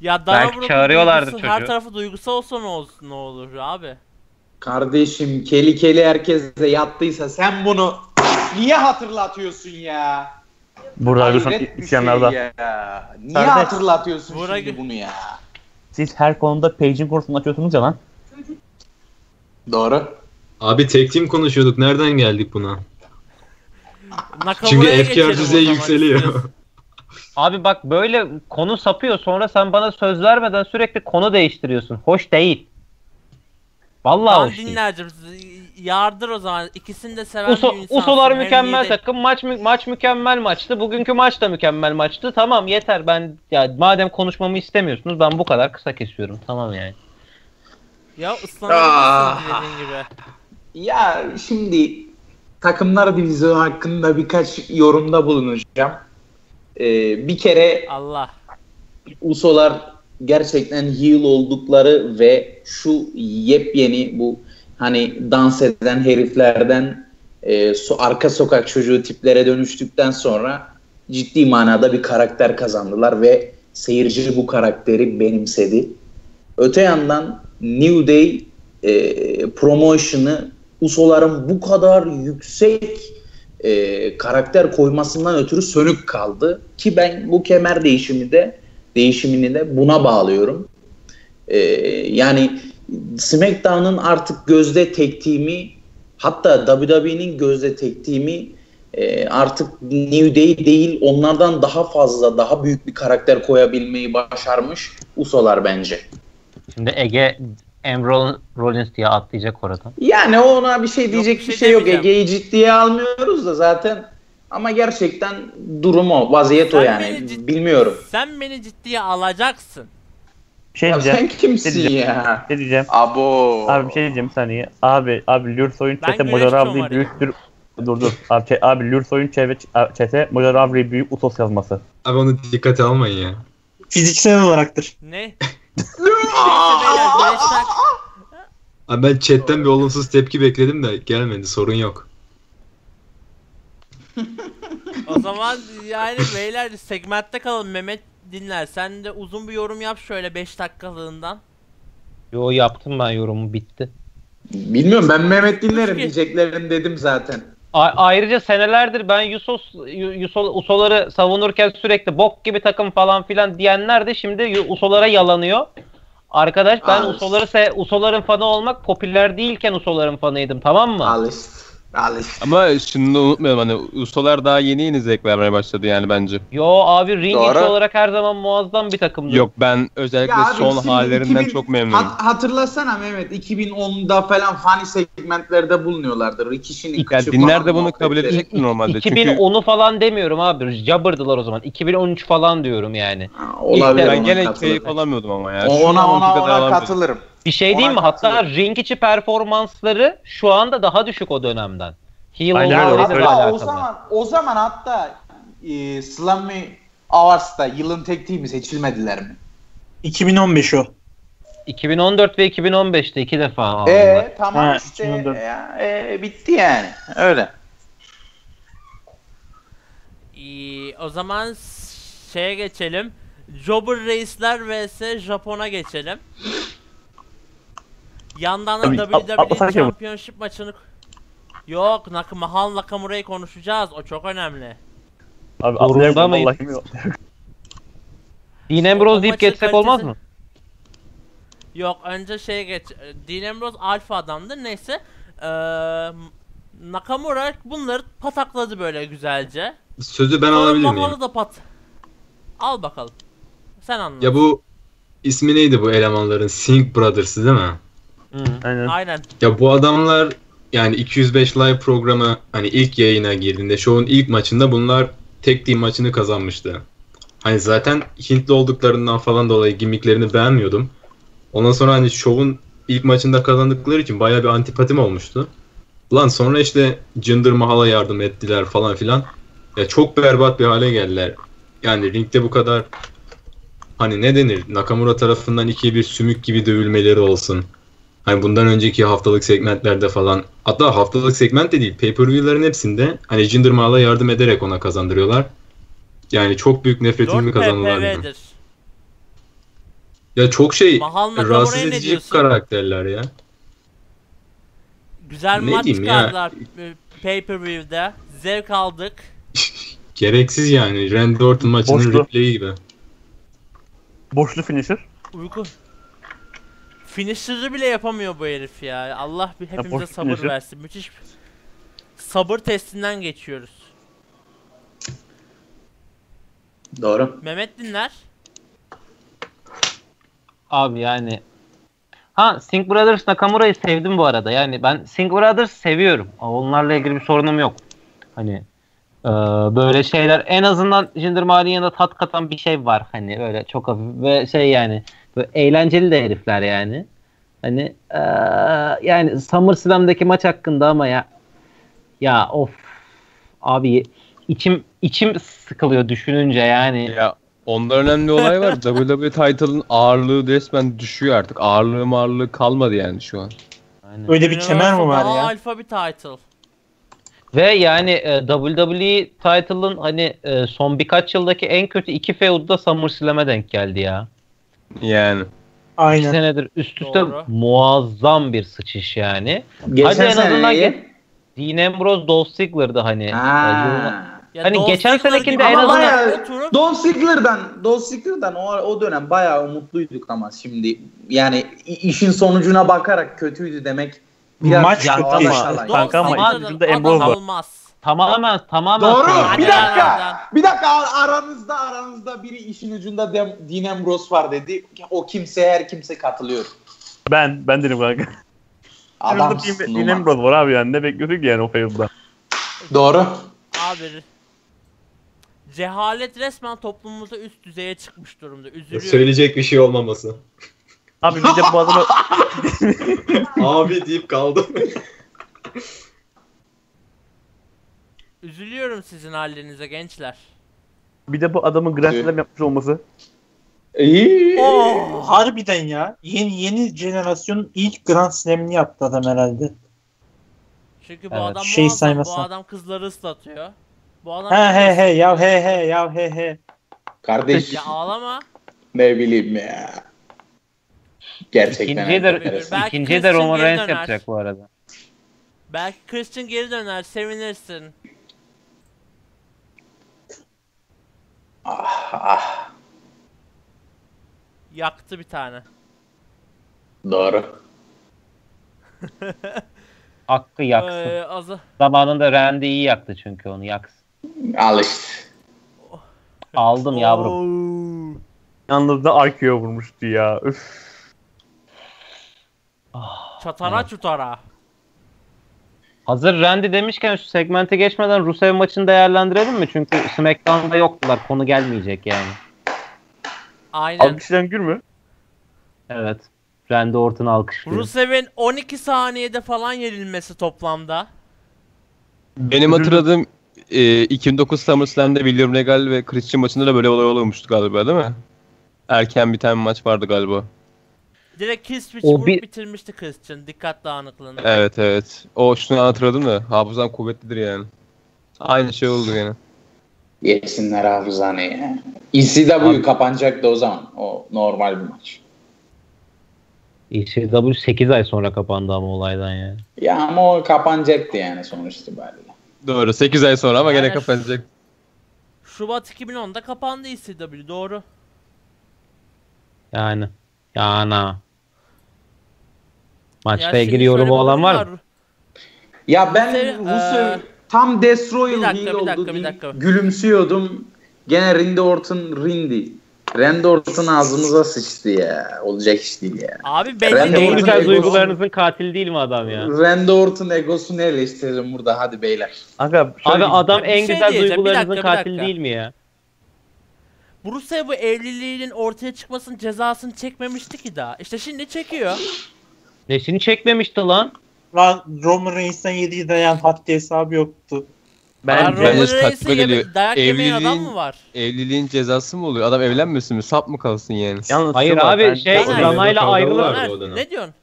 Ya Dana Brooke'un çağırıyorlardı çocuğu. Her tarafı duygusal olsa ne, olsun, ne olur abi? Kardeşim keli keli herkese yattıysa sen bunu niye hatırlatıyorsun ya? Burada bir şey ya. Niye Kardeş, hatırlatıyorsun şimdi gö- bunu ya? Siz her konuda Page'in konusunu açıyorsunuz ya lan. Doğru. Abi tek team konuşuyorduk. Nereden geldik buna? Çünkü F K R düzeyi yükseliyor. Abi bak böyle konu sapıyor, sonra sen bana söz vermeden sürekli konu değiştiriyorsun. Hoş değil. Vallahi tamam, hoş dinlercim. Değil. Yardır o zaman. İkisini de seven Uso, bir insansın. Usolar mükemmel de... takım. Maç maç mükemmel maçtı. Bugünkü maç da mükemmel maçtı. Tamam yeter ben ya madem konuşmamı istemiyorsunuz ben bu kadar kısa kesiyorum. Tamam yani. Ya ıslanamazsın dediğin gibi. Ya şimdi takımlar divizyonu hakkında birkaç yorumda bulunacağım. Ee, bir kere Allah. Usolar gerçekten heel oldukları ve şu yepyeni bu hani dans eden heriflerden e, so, arka sokak çocuğu tiplere dönüştükten sonra ciddi manada bir karakter kazandılar ve seyirci bu karakteri benimsedi. Öte yandan New Day e, promotion'ı Usoların bu kadar yüksek E, karakter koymasından ötürü sönük kaldı ki ben bu kemer değişimi de değişimini de buna bağlıyorum. E, yani SmackDown'ın artık gözde tektiğimi, hatta W W E'nin gözde tektiğimi e, artık New Day değil onlardan daha fazla daha büyük bir karakter koyabilmeyi başarmış Usolar bence. Şimdi Ege Emre Rollins diye atlayacak oradan. Yani ona bir şey diyecek yok, bir şey yok. Ege'yi ciddiye almıyoruz da zaten. Ama gerçekten durum o. Vaziyet sen o yani. Cid- Bilmiyorum. Sen beni ciddiye alacaksın. Şey ya sen kimsin şey ya? Ne şey diyeceğim? Abo. Abi bir şey diyeceğim saniye. Abi, abi Lürsoy'un çete Mojo Rawley'i büyüktür. Dur dur. Abi, abi Lürsoy'un çete Moja Ravri büyük Usos yazması. Abi onu dikkate almayın ya. Fiziksel olaraktır. Ne? Abi ben chatten bir olumsuz tepki bekledim de gelmedi, sorun yok. O zaman yani beyler segmentte kalalım. Mehmet Dinler, sen de uzun bir yorum yap şöyle beş dakikalığından. Yo, yaptım ben yorumu, bitti. Bilmiyorum, ben Mehmet Dinler'im, diyeceklerini dedim zaten. A ayrıca senelerdir ben Usos, Usos, Usoları savunurken sürekli bok gibi takım falan filan diyenler de şimdi Usolara yalanıyor. Arkadaş ben Alist. Usoları Usoların fanı olmak popüler değilken Usoların fanıydım, tamam mı? Alist. Alist. Ama şimdi unutmayalım, hani Usolar daha yeni yeni zevk vermeye başladı yani bence. Yo abi, ring içi olarak her zaman muazzam bir takımdı. Yok, ben özellikle ya son abi, hallerinden iki bin çok memnunum. Hat hatırlasana Mehmet, iki bin onda falan funny segmentlerde bulunuyorlardı. Rikişi'nin küçük Dinler de bunu kabul edecekti normalde. iki bin onu çünkü... falan demiyorum abi, jabırdılar o zaman. iki bin on üç falan diyorum yani. Ha, olabilir. Ben gene keyif alamıyordum ama ya. Ona ona, ona katılırım. Bir şey ona diyeyim mi? Hatta ring içi performansları şu anda daha düşük o dönemden. Hatta o zaman, o zaman hatta e, Slammy Awards'ta yılın tek team'i seçilmediler mi? iki bin on beş o. iki bin on dört ve iki bin on beş'te iki defa. Eee tamam ha, işte ya, e, bitti yani öyle. Ee, o zaman şeye geçelim. Jobber Reisler vs Japon'a geçelim. Yandan da W W E Championship maçını... Yok, Mahal Nakamura'yı konuşacağız. O çok önemli. Abi zorunda mıyız? Dean Ambrose deyip geçsek öncesi... olmaz mı? Yok, önce şeye geç. Dean Ambrose alfa adamdı. Neyse. Ee, Nakamura bunları patakladı böyle güzelce. Sözü ben alabilir miyim? Mahal'ı da pat... Al bakalım. Sen anla. Ya bu... ismi neydi bu elemanların? Singh Brothers'ı değil mi? Aynen. Aynen. Ya bu adamlar yani iki yüz beş Live programı hani ilk yayına girdiğinde, şovun ilk maçında bunlar tek team maçını kazanmıştı. Hani zaten Hintli olduklarından falan dolayı gimmicklerini beğenmiyordum. Ondan sonra hani şovun ilk maçında kazandıkları için bayağı bir antipatim olmuştu. Lan sonra işte Jinder Mahal'a yardım ettiler falan filan. Ya çok berbat bir hale geldiler. Yani ringde bu kadar hani ne denir, Nakamura tarafından ikiye bir sümük gibi dövülmeleri olsun. Hani bundan önceki haftalık segmentlerde falan, hatta haftalık segment de değil, pay-per-view'ların hepsinde hani Jinder Mahal'a yardım ederek ona kazandırıyorlar. Yani çok büyük nefretimi kazandılar. Ya çok şey, rahatsız edici karakterler ya. Güzel ne maç çıkardılar pay-per-view'de, zevk aldık. Gereksiz yani, Randy Orton maçının Boşlu. replay'i gibi. Boşlu finisher. Uyku. Finisher'ı bile yapamıyor bu herif ya. Allah bir hepimize ya sabır finisher. versin. Müthiş sabır testinden geçiyoruz. Doğru. Mehmet Dinler. Abi yani. Ha, Singh Brothers Nakamura'yı sevdim bu arada. Yani ben Singh Brothers seviyorum. Onlarla ilgili bir sorunum yok. Hani e, böyle şeyler en azından Jinder Mahal'in yanında tat katan bir şey var. Hani öyle çok hafif ve şey yani. Böyle eğlenceli de herifler yani. Hani ee, yani SummerSlam'daki maç hakkında ama ya ya of abi içim içim sıkılıyor düşününce yani. Ya onda önemli olay var. W W E title'ın ağırlığı resmen düşüyor artık. Ağırlığı mağırlığı kalmadı yani şu an. Aynen. Öyle bir kemer mi var ya? Alfa bir title. Ve yani e, W W E title'ın hani e, son birkaç yıldaki en kötü iki feud'u da SummerSlam'e denk geldi ya. Yani. Aynen. İki senedir üst üste Doğru. muazzam bir sıçış yani. Geçen Hadi en azından ge Dean Ambrose Dolph Ziggler'dı hani. Ha. Hani Dolph geçen senekinde en azından bayağı, Dolph Ziggler'dan Dolph Ziggler'dan o, o dönem bayağı umutluyduk ama şimdi yani işin sonucuna bakarak kötüydü demek biraz maç kötü kanka ama içinde Ambrose olmaz. Tamamen tamamen. Doğru. Tamamen. Bir dakika. Bir dakika aranızda aranızda biri işin ucunda Dean Ambrose var dedi. O kimse her kimse katılıyor. Ben ben dedim kanka. Adam Dean Ambrose var abi yani ne bekliyorduk yani o feyizden. Doğru. Abi. Cehalet resmen toplumumuzda üst düzeye çıkmış durumda. Üzülüyorum. Söyleyecek bir şey olmaması. Abi bir de bu adamı abi deyip kaldım. Üzülüyorum sizin halinize gençler. Bir de bu adamın Grand Slam yapmış olması. Eee. Oh, harbiden ya. Yeni yeni jenerasyonun ilk Grand Slam'ini yaptı adam herhalde. Çünkü bu evet, adam şey adam, bu adam kızları ıslatıyor. Bu adam he he he ya he he ya he he. Kardeş. Ya ağlama. Ne bileyim ya. Gerçekten. İkinciye de, ikinciye de Roman Reigns yapacak bu arada. Belki Christian geri döner, sevinirsin. Ah ah. Yaktı bir tane. Doğru. Hakkı yaksın. Ee, az... Zamanında Randy iyi yaktı çünkü onu yaksın. Al işte. Aldım yavrum. Yalnız da Arkya'ya vurmuştu ya. Üff. Ah, çatara evet. Çutara. Hazır Randy demişken şu segmente geçmeden Rusev maçını değerlendirelim mi? Çünkü Smackdown'da yoktular. Konu gelmeyecek yani. Aynen. Alkışlayan gül mü? Evet. Randy Orton alkışlıyor. Rusev'in on iki saniyede falan yenilmesi toplamda. Benim hatırladığım e, iki bin dokuz SummerSlam'da William Regal ve Christian maçında da böyle olay olmuştu galiba değil mi? Erken biten maç vardı galiba. Direkt kill switch vurup bir... bitirmişti Christian. Dikkat dağınıklığına. Evet evet. O şunu hatırladım da hafızam kuvvetlidir yani. Aynı şey oldu gene. Yesinler hafızanı ya. E C W kapanacaktı o zaman. O normal bir maç. E C W sekiz ay sonra kapandı ama olaydan yani. Ya ama o kapanacaktı yani sonuç itibariyle. Doğru sekiz ay sonra ama yani gene kapanacak. Şubat iki bin onda kapandı E C W doğru. Yani. Yana. Maçla ya ilgili yorumu olan var mı? Ya ben Rusev tam Destroyer değil oldu gülümsüyordum. Gene Randy Orton Randy. Randy Orton ağzımıza sıçtı ya. Olacak iş değil ya. Abi belli en güzel duygularınızın katili değil mi adam ya? Randy Orton egosunu eleştirelim burada hadi beyler. Aga, abi adam en şey güzel duygularınızın dakika, katili değil mi ya? Rusev bu evliliğinin ortaya çıkmasının cezasını çekmemişti ki daha. İşte şimdi çekiyor. Nesini çekmemişti lan? Lan Roman Reigns'ten yediği dayan haddi hesabı yoktu. Ben Roman Reigns'e yeme- dayak yemeyen adam mı var? Evliliğin cezası mı oluyor? Adam evlenmesin mi? Sap mı kalsın yani? Yalnız hayır abi var, şey Lana'yla ayrılık. Ne diyorsun?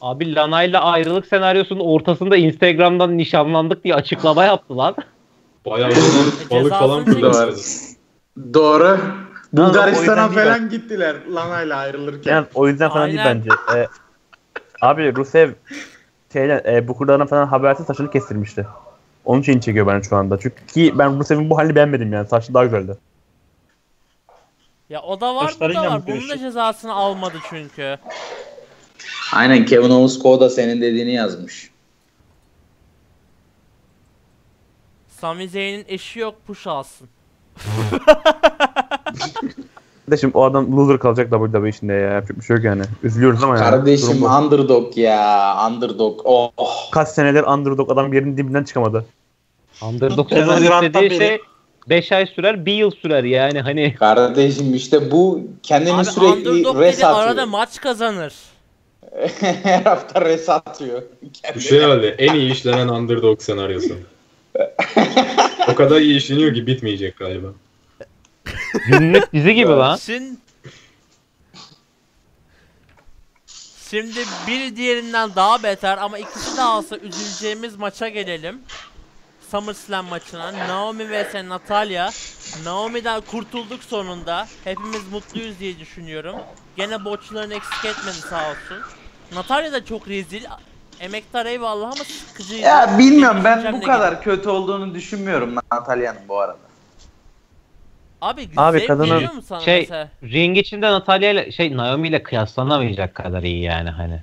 Abi Lana'yla ayrılık senaryosunun ortasında Instagram'dan nişanlandık diye açıklama yaptı lan. Bayağı balık falan burada vardı. Doğru. Bulgaristan'a falan gittiler Lana'yla ayrılırken. Yani o yüzden falan aynen değil bence. Ee, abi Rusev şeyden, e, bu kurlarına falan habersiz saçını kestirmişti. Onun için çekiyor beni şu anda. Çünkü ben Rusev'in bu halini beğenmedim yani. Saçlı daha güzeldi. Ya o da var bu da var. Bunun da cezasını almadı çünkü. Aynen Kevin Owens Koda senin dediğini yazmış. Sami Zayn'in eşi yok push alsın. Kardeşim o adam loser kalacak W W E içinde ya. Yapacak bir şey yok yani. Üzülüyoruz ama yani. Kardeşim underdog ya. Underdog. Oh. Kaç senedir underdog adam yerinin dibinden çıkamadı. Underdog dediği şey beş ay sürer, bir yıl sürer yani hani. Kardeşim işte bu kendini abi sürekli res atıyor. Arada maç kazanır. Her hafta res atıyor. Bu şey herhalde en iyi işlenen underdog senaryosu. O kadar iyi işleniyor ki bitmeyecek galiba. Günlük dizi gibi lan. Şimdi, şimdi biri diğerinden daha beter ama ikisi de alsa üzüleceğimiz maça gelelim. SummerSlam maçına. Naomi vs Natalya. Naomi'den kurtulduk sonunda. Hepimiz mutluyuz diye düşünüyorum. Gene borçlarını eksik etmedi sağ olsun. Natalya da çok rezil. Emektar eyvallah ama sıkıcıydı. Ya bilmiyorum ben bu kadar gibi kötü olduğunu düşünmüyorum Natalya'nın bu arada. Abi güzel geliyor mu sana şey, mesela? Ring içinde Natalya ile şey Naomi ile kıyaslanamayacak kadar iyi yani hani.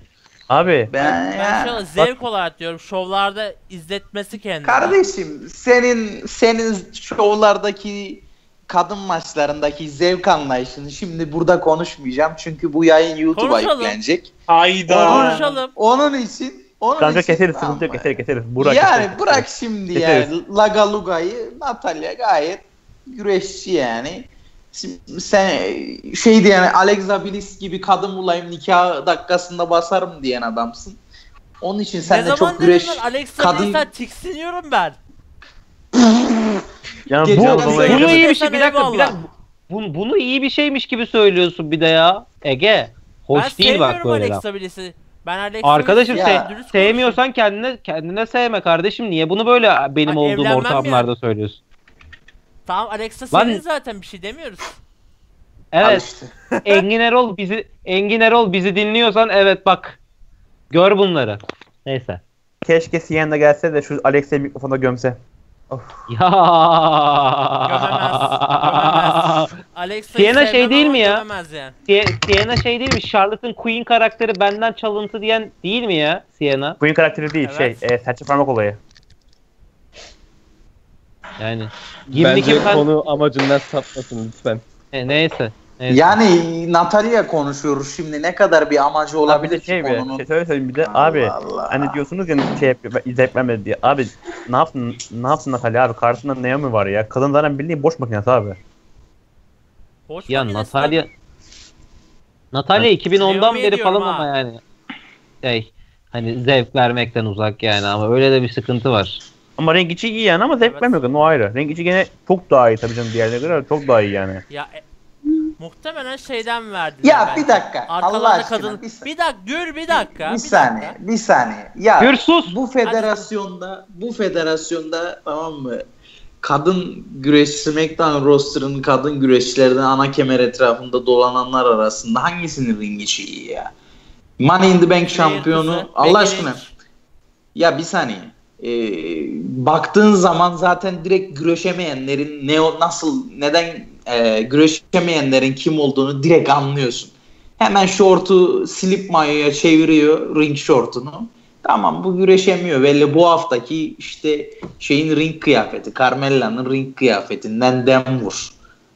Abi ben, ben şöyle zevk bak, olarak diyorum şovlarda izletmesi kendini. Kardeşim senin senin şovlardaki kadın maçlarındaki zevk anlayışını şimdi burada konuşmayacağım çünkü bu yayın YouTube'a yüklenecek. Hayda. Konuşalım. Onun için onun kanka için keseriz, tamam sıkıntı yok, keseriz, keseriz. Burak yani keseriz, bırak şimdi keseriz yani Laga Luga'yı. Natalya gayet güreşçi yani. Şimdi sen şeydi yani Alexa Bliss gibi kadın bulayım nikah dakikasında basarım diyen adamsın. Onun için sen ne de çok güreş kadın. Ne zaman dediler Alexa Bliss'ten tiksiniyorum ben. Yani bu, bunu iyi bir şey, bir dakika, bir dakika. Bunu, bunu iyi bir şeymiş gibi söylüyorsun bir de ya. Ege, hoş ben değil bak böyle. Ben Alexa Bliss'i. Ben Alexa arkadaşım se sevmiyorsan kendine kendine sevme kardeşim. Niye bunu böyle benim bak, olduğum ortamlarda ya söylüyorsun? Tamam Alexa senin lan... zaten bir şey demiyoruz. Evet. Engin Erol bizi Engin Erol bizi dinliyorsan evet bak. Gör bunları. Neyse. Keşke Sienna gelse de şu Alexa'yı mikrofonda gömse. Of. Ya. Gömemez. Gömemez. Sienna şey değil mi ya? Yani. Sienna şey değil mi? Charlotte'ın Queen karakteri benden çalıntı diyen değil mi ya Sienna? Queen karakteri değil evet. şey. E, serçe parmak olayı. Yani. Bence ben... konu amacından sapmasın lütfen. E, neyse. Evet. Yani Natalya konuşuyoruz şimdi, ne kadar bir amacı olabilir ki konunun? Şey şöyle söyleyeyim bir de Allah abi Allah. Hani diyorsunuz ya şey yapıyor, izleyip vermedi diye. Abi ne yaptın, ne yaptın Natalya abi, karşısında Naomi var ya, kadın zaten bildiğin boş makinesi abi. Boş ya Natalya abi. Natalya iki bin ondan Naomi beri falan ha. ama yani şey hani zevk vermekten uzak yani, ama öyle de bir sıkıntı var. Ama rengiçi iyi yani, ama zevk evet. vermiyor o ayrı. Rengiçi gene çok daha iyi tabii canım diğerlerine göre, çok daha iyi yani. Ya e muhtemelen şeyden verdiler. Ya belki. Bir dakika. Arkalarına Allah aşkına. Kadın... Bir, bir dakika. Gür bir dakika. Bir, bir saniye. Dakika. Bir saniye. Ya Gür sus. Bu federasyonda, bu federasyonda tamam mı? Kadın güreşçi Smackdown roster'ın kadın güreşçilerden ana kemer etrafında dolananlar arasında hangisinin ringi iyi ya? Money in the Bank şampiyonu. Allah aşkına. Ya bir saniye. E, baktığın zaman zaten direkt güreşemeyenlerin ne o nasıl neden e, güreşemeyenlerin kim olduğunu direkt anlıyorsun. Hemen şortu slip mayoya çeviriyor, ring şortunu. Tamam bu güreşemiyor. Belli bu haftaki işte şeyin ring kıyafeti, Carmella'nın ring kıyafetinden dem vur.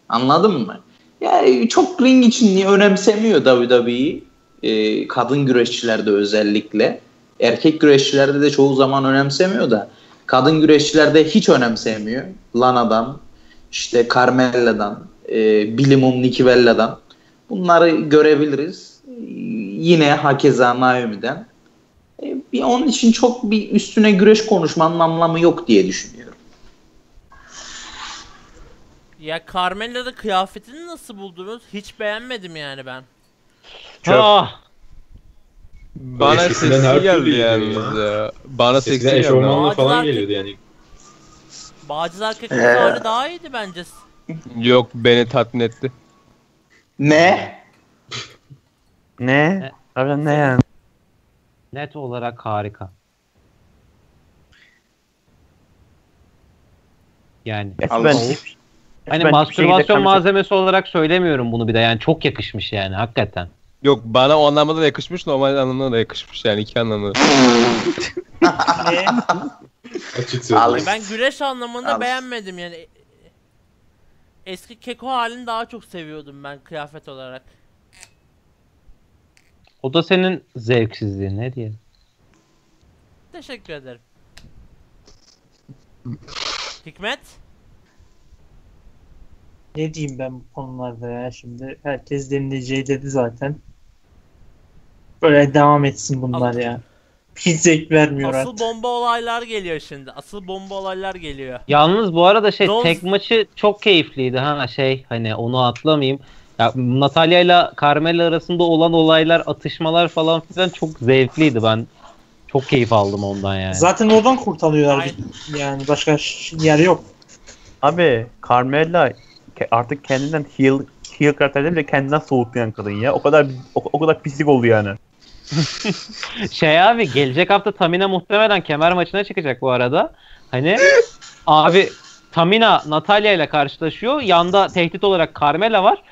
Anladın mı? Yani çok ring için niye önemsemiyor W W E? E, kadın güreşçilerde özellikle. Erkek güreşçilerde de çoğu zaman önemsemiyor da kadın güreşçilerde hiç önemsemiyor. Lana'dan, işte Carmella'dan, e, Bilimum Nikivella'dan bunları görebiliriz. Yine hakeza Naomi'den. E, bir onun için çok bir üstüne güreş konuşmanın anlamı yok diye düşünüyorum. Ya Carmella'da kıyafetini nasıl buldunuz? Hiç beğenmedim yani ben. Ah! Bana seksi geldi yani ya. Bana seksi geldi. Eşofmanla falan geliyordu yani. Bağcılar kekleri daha iyiydi bence. Yok beni tatmin etti. Ne? Ne? Abi ne yani? Net olarak harika. Yani. Ben, hani ben mastürbasyon malzemesi olarak söylemiyorum bunu bir de yani, çok yakışmış yani hakikaten. Yok bana o anlamda da yakışmış, normal anlamda da yakışmış yani, iki anlamda. Ben güreş anlamında Alex beğenmedim yani. Eski keko halini daha çok seviyordum ben kıyafet olarak. O da senin zevksizliğin, ne diyelim. Teşekkür ederim. Hikmet? Ne diyeyim ben bu konularda ya şimdi, herkes denileceği dedi zaten. Böyle devam etsin bunlar Al ya. Hiç zevk vermiyor asıl artık. Asıl bomba olaylar geliyor şimdi, asıl bomba olaylar geliyor. Yalnız bu arada şey Dolph... tek maçı çok keyifliydi ha şey, hani onu atlamayayım. Ya Natalya ile Carmella arasında olan olaylar, atışmalar falan filan çok zevkliydi, ben çok keyif aldım ondan yani. Zaten oradan kurtarıyorlar yani, başka yer yok. Abi Carmella artık kendinden heel, heel karakterde bile kendinden soğutlayan kadın ya. O kadar o, o kadar pislik oldu yani. Şey abi gelecek hafta Tamina muhtemelen kemer maçına çıkacak bu arada. Hani abi Tamina Natalya ile karşılaşıyor. Yanda tehdit olarak Carmella var.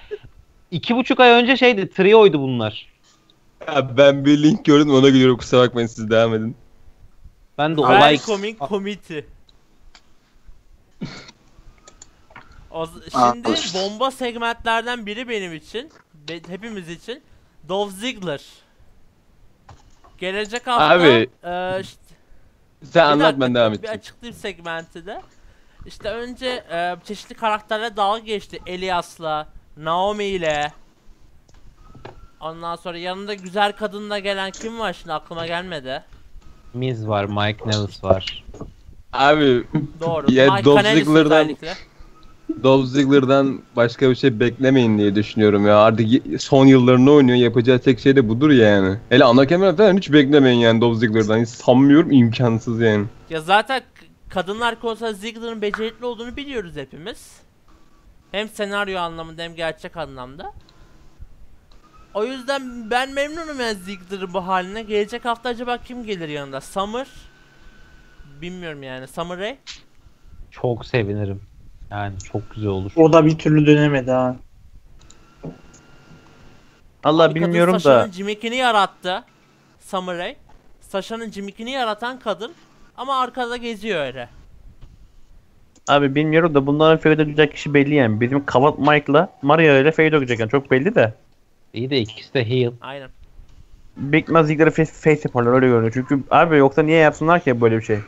İki buçuk ay önce şeydi, trioydu bunlar. Ya ben bir link gördüm ona gülüyorum, kusura bakmayın siz devam edin. Ben de olay... Komik komiti. Şimdi bomba segmentlerden biri benim için, hepimiz için Dolph Ziggler. Gelecek hafta... Abi, e, işte, sen anlat ben devam edeyim. Bir açıklayayım segmenti de. İşte önce e, çeşitli karakterlerle dalga geçti. Elias'la, Naomi ile. Ondan sonra yanında güzel kadınla gelen kim var şimdi, aklıma gelmedi. Miz var, Mike Neville var. Abi, doğru. Ya Dolph Ziggler'dan... Özellikle. Dolph Ziggler'dan başka bir şey beklemeyin diye düşünüyorum ya. Artık son yıllarını oynuyor. Yapacağı tek şey de budur yani. Hele ana kemer falan hiç beklemeyin yani Dolph Ziggler'dan. Hiç sanmıyorum, imkansız yani. Ya zaten kadınlar konusunda Ziggler'ın becerikli olduğunu biliyoruz hepimiz. Hem senaryo anlamında hem gerçek anlamda. O yüzden ben memnunum yani Ziggler'ın bu haline. Gelecek hafta acaba kim gelir yanında? Summer? Bilmiyorum yani. Summer Rae? Çok sevinirim. Yani çok güzel olur. O da bir türlü dönemedi ha. Allah bilmiyorum da. Sasha'nın cimikini yarattı. Summer Rae. Sasha'nın cimikini yaratan kadın. Ama arkada geziyor öyle. Abi bilmiyorum da bunların feyde dökecek kişi belli yani. Bizim Kavat Mike'la Maria öyle feyde dökecek yani. Çok belli de. İyi de ikisi de heel. Aynen. Big Mazikleri face, face yaparlar öyle görünüyor. Çünkü abi yoksa niye yapsınlar ki böyle bir şey?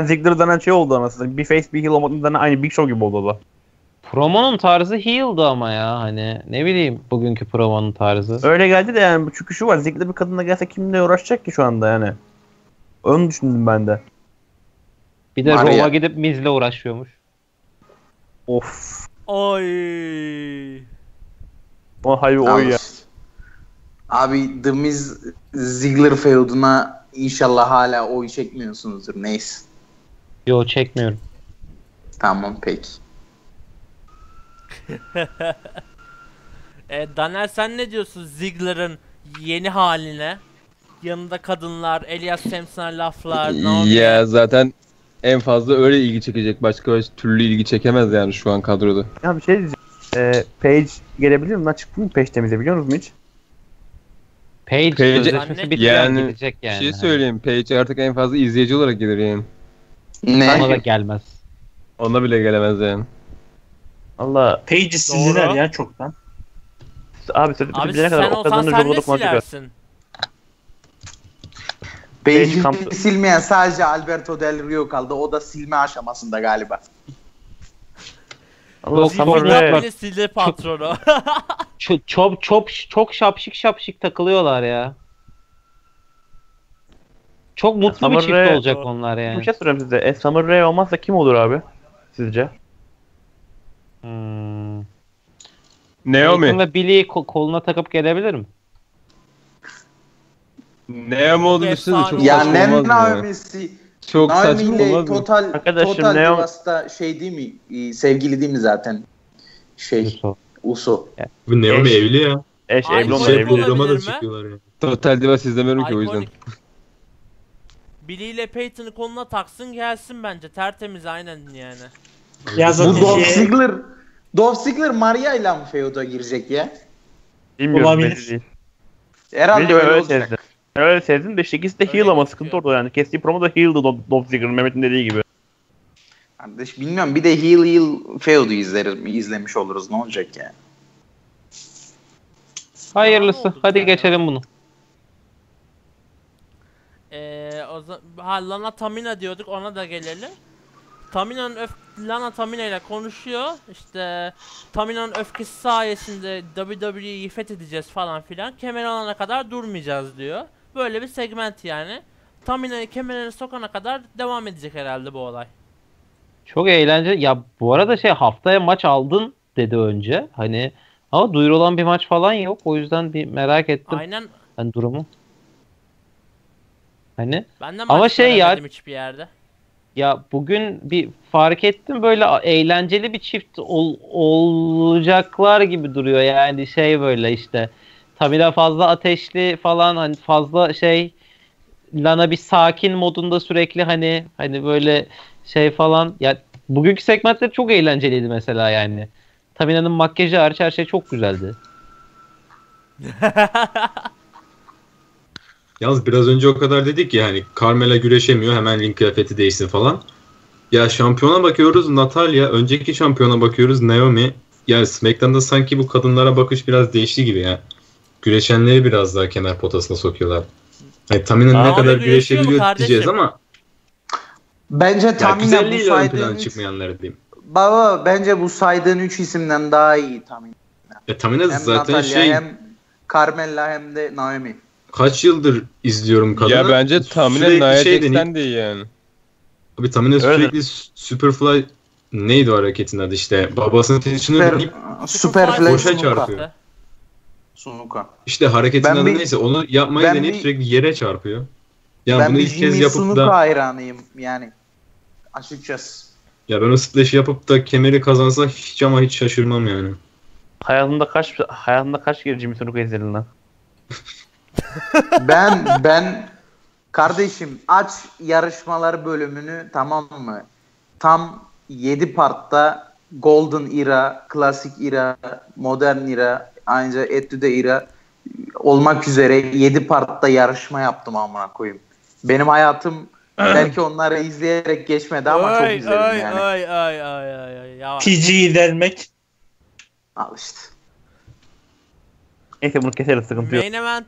Ziggler denen şey oldu anasını. Bir face bir heel olmaktan denen aynı Big Show gibi oldu da. Promonun tarzı heel'dı ama ya hani ne bileyim bugünkü promonun tarzı. Öyle geldi de yani çünkü şu var Ziggler bir kadınla gelse kimle uğraşacak ki şu anda yani. Onu düşündüm ben de. Bir de Rov'a gidip Miz'le uğraşıyormuş. Of. Oy. O hayır oy ya. Abi The Miz Ziggler feuduna inşallah hala oy çekmiyorsunuzdur. Neyse. Yo çekmiyorum. Tamam peki. e, Daner sen ne diyorsun Ziggler'ın yeni haline? Yanında kadınlar, Elias Samson'a laflar, Naomi. Ya zaten en fazla öyle ilgi çekecek. Başka bir türlü ilgi çekemez yani şu an kadroda. Ya bir şey diyeceğim. Ee, Page gelebilir mi? Lan çıktı mı Page temize biliyor musunuz hiç? Page, Page sözleşmesi bitecek yani, gidecek yani. Bir şey söyleyeyim, Page artık en fazla izleyici olarak gelir yani. Ne? Ona da gelmez. Ona bile gelemez yani. Allah. Page'i sizler ya çoktan. Abi, abi sen kadar olsan sen ne silersin? Page'i Page silmeyen sadece Alberto Del Rio kaldı. O da silme aşamasında galiba. Doktorlar bile sildi patronu. Çok çok çok çok şapşık şapşık takılıyorlar ya. Çok mutlu Summer bir çift Ray olacak o, onlar yani. Bir şey sorayım size. E, Summer Rae olmazsa kim olur abi? Sizce? Hmm. Naomi. Yakında Billy'yi koluna takıp gelebilir mi? Naomi olduğunu düşünün. Çok ya ne Naomi'si? Çok saçma olmaz total, mı? Arkadaşım total ne Divas'ta şey değil mi? Sevgili değil mi zaten? Şey, Uso. Uso. Yani. Bu Naomi eş, evli ya. Eş evli olmalı. Şey programa da çıkıyorlar ya. Yani. Total Divas izlemiyorum ki o yüzden. Billy ile Peyton'ı koluna taksın gelsin bence. Tertemiz aynen yani. Ya bu Dolph Ziggler, Dolph Ziggler Maria ile mi feud'a girecek ya? Bilmiyorum belli herhalde öyle olacak. Öyle sezdim de işte ikisi de heel ama sıkıntı orada yani. Kestiği promo da heel'dı Dolph Ziggler'ın Mehmet'in dediği gibi. Kardeş bilmiyorum bir de heel heel feud'u izleriz, izlemiş oluruz ne olacak yani. Hayırlısı hadi ya geçelim bunu. Ee, o zaman, ha, Lana Tamina diyorduk ona da gelelim. Tamina'nın öf Lana Tamina ile konuşuyor işte Tamina'nın öfkesi sayesinde W W E'yi fethedeceğiz falan filan kemer alana kadar durmayacağız diyor. Böyle bir segment yani. Tamina'yı kemerine sokana kadar devam edecek herhalde bu olay. Çok eğlenceli. Ya bu arada şey haftaya maç aldın dedi önce. Hani ama duyurulan bir maç falan yok. O yüzden bir merak ettim. Aynen. Hani durumu. Hani. Benden ama şey ya. Hiçbir yerde. Ya bugün bir fark ettim böyle eğlenceli bir çift ol, olacaklar gibi duruyor yani şey böyle işte. Tamina fazla ateşli falan hani fazla şey Lana bir sakin modunda sürekli hani hani böyle şey falan. Ya bugünkü segmentler çok eğlenceliydi mesela yani. Tamina'nın makyajı hariç her şey çok güzeldi. Yalnız biraz önce o kadar dedik ya hani Carmella güreşemiyor hemen Link kıyafeti değilsin falan. Ya şampiyona bakıyoruz Natalya, önceki şampiyona bakıyoruz Naomi. Yani Smackdown'da sanki bu kadınlara bakış biraz değişti gibi ya. Güreşenleri biraz daha kenar potasına sokuyorlar. Hani Tamina ne kadar güreşebiliyor diyeceğiz ama. Bence Tamina bu saydığın üç... çıkmayanları diyeyim. Baba bence bu saydığın üç isimden daha iyi Tamina. E, Tamina hem zaten Natalya, şey. Hem Carmella hem de Naomi. Kaç yıldır izliyorum kadını. Ya bence Tamina Nia Jax'ten de iyi yani. Abi Tamina sürekli Superfly neydi o hareketin adı işte? Babasının tenisini deyip boşa çarpıyor. Sunuka. İşte hareketin ben adı bir, neyse onu yapmayı deneyip bir, sürekli yere çarpıyor. Yani ben bunu ilk kez yapıp Sunuka da hayranıyım yani açıkçası. Ya ben o splash'i yapıp da kemeri kazansa hiç ama hiç şaşırmam yani. Hayatımda kaç hayatımda kaç kere Jimmy Sunuka'yı izledin lan? ben ben kardeşim aç yarışmalar bölümünü, tamam mı? Tam yedi partta Golden Era, Klasik Era, Modern Era, ayrıca Etüde Era olmak üzere yedi partta yarışma yaptım amına koyayım. Benim hayatım belki onları izleyerek geçmedi ama ay, çok izledim ay, yani. Ay ay ay ay ay. T G'yi delmek. Al işte. Neyse bunu keseriz, sıkıntı yok. Main event.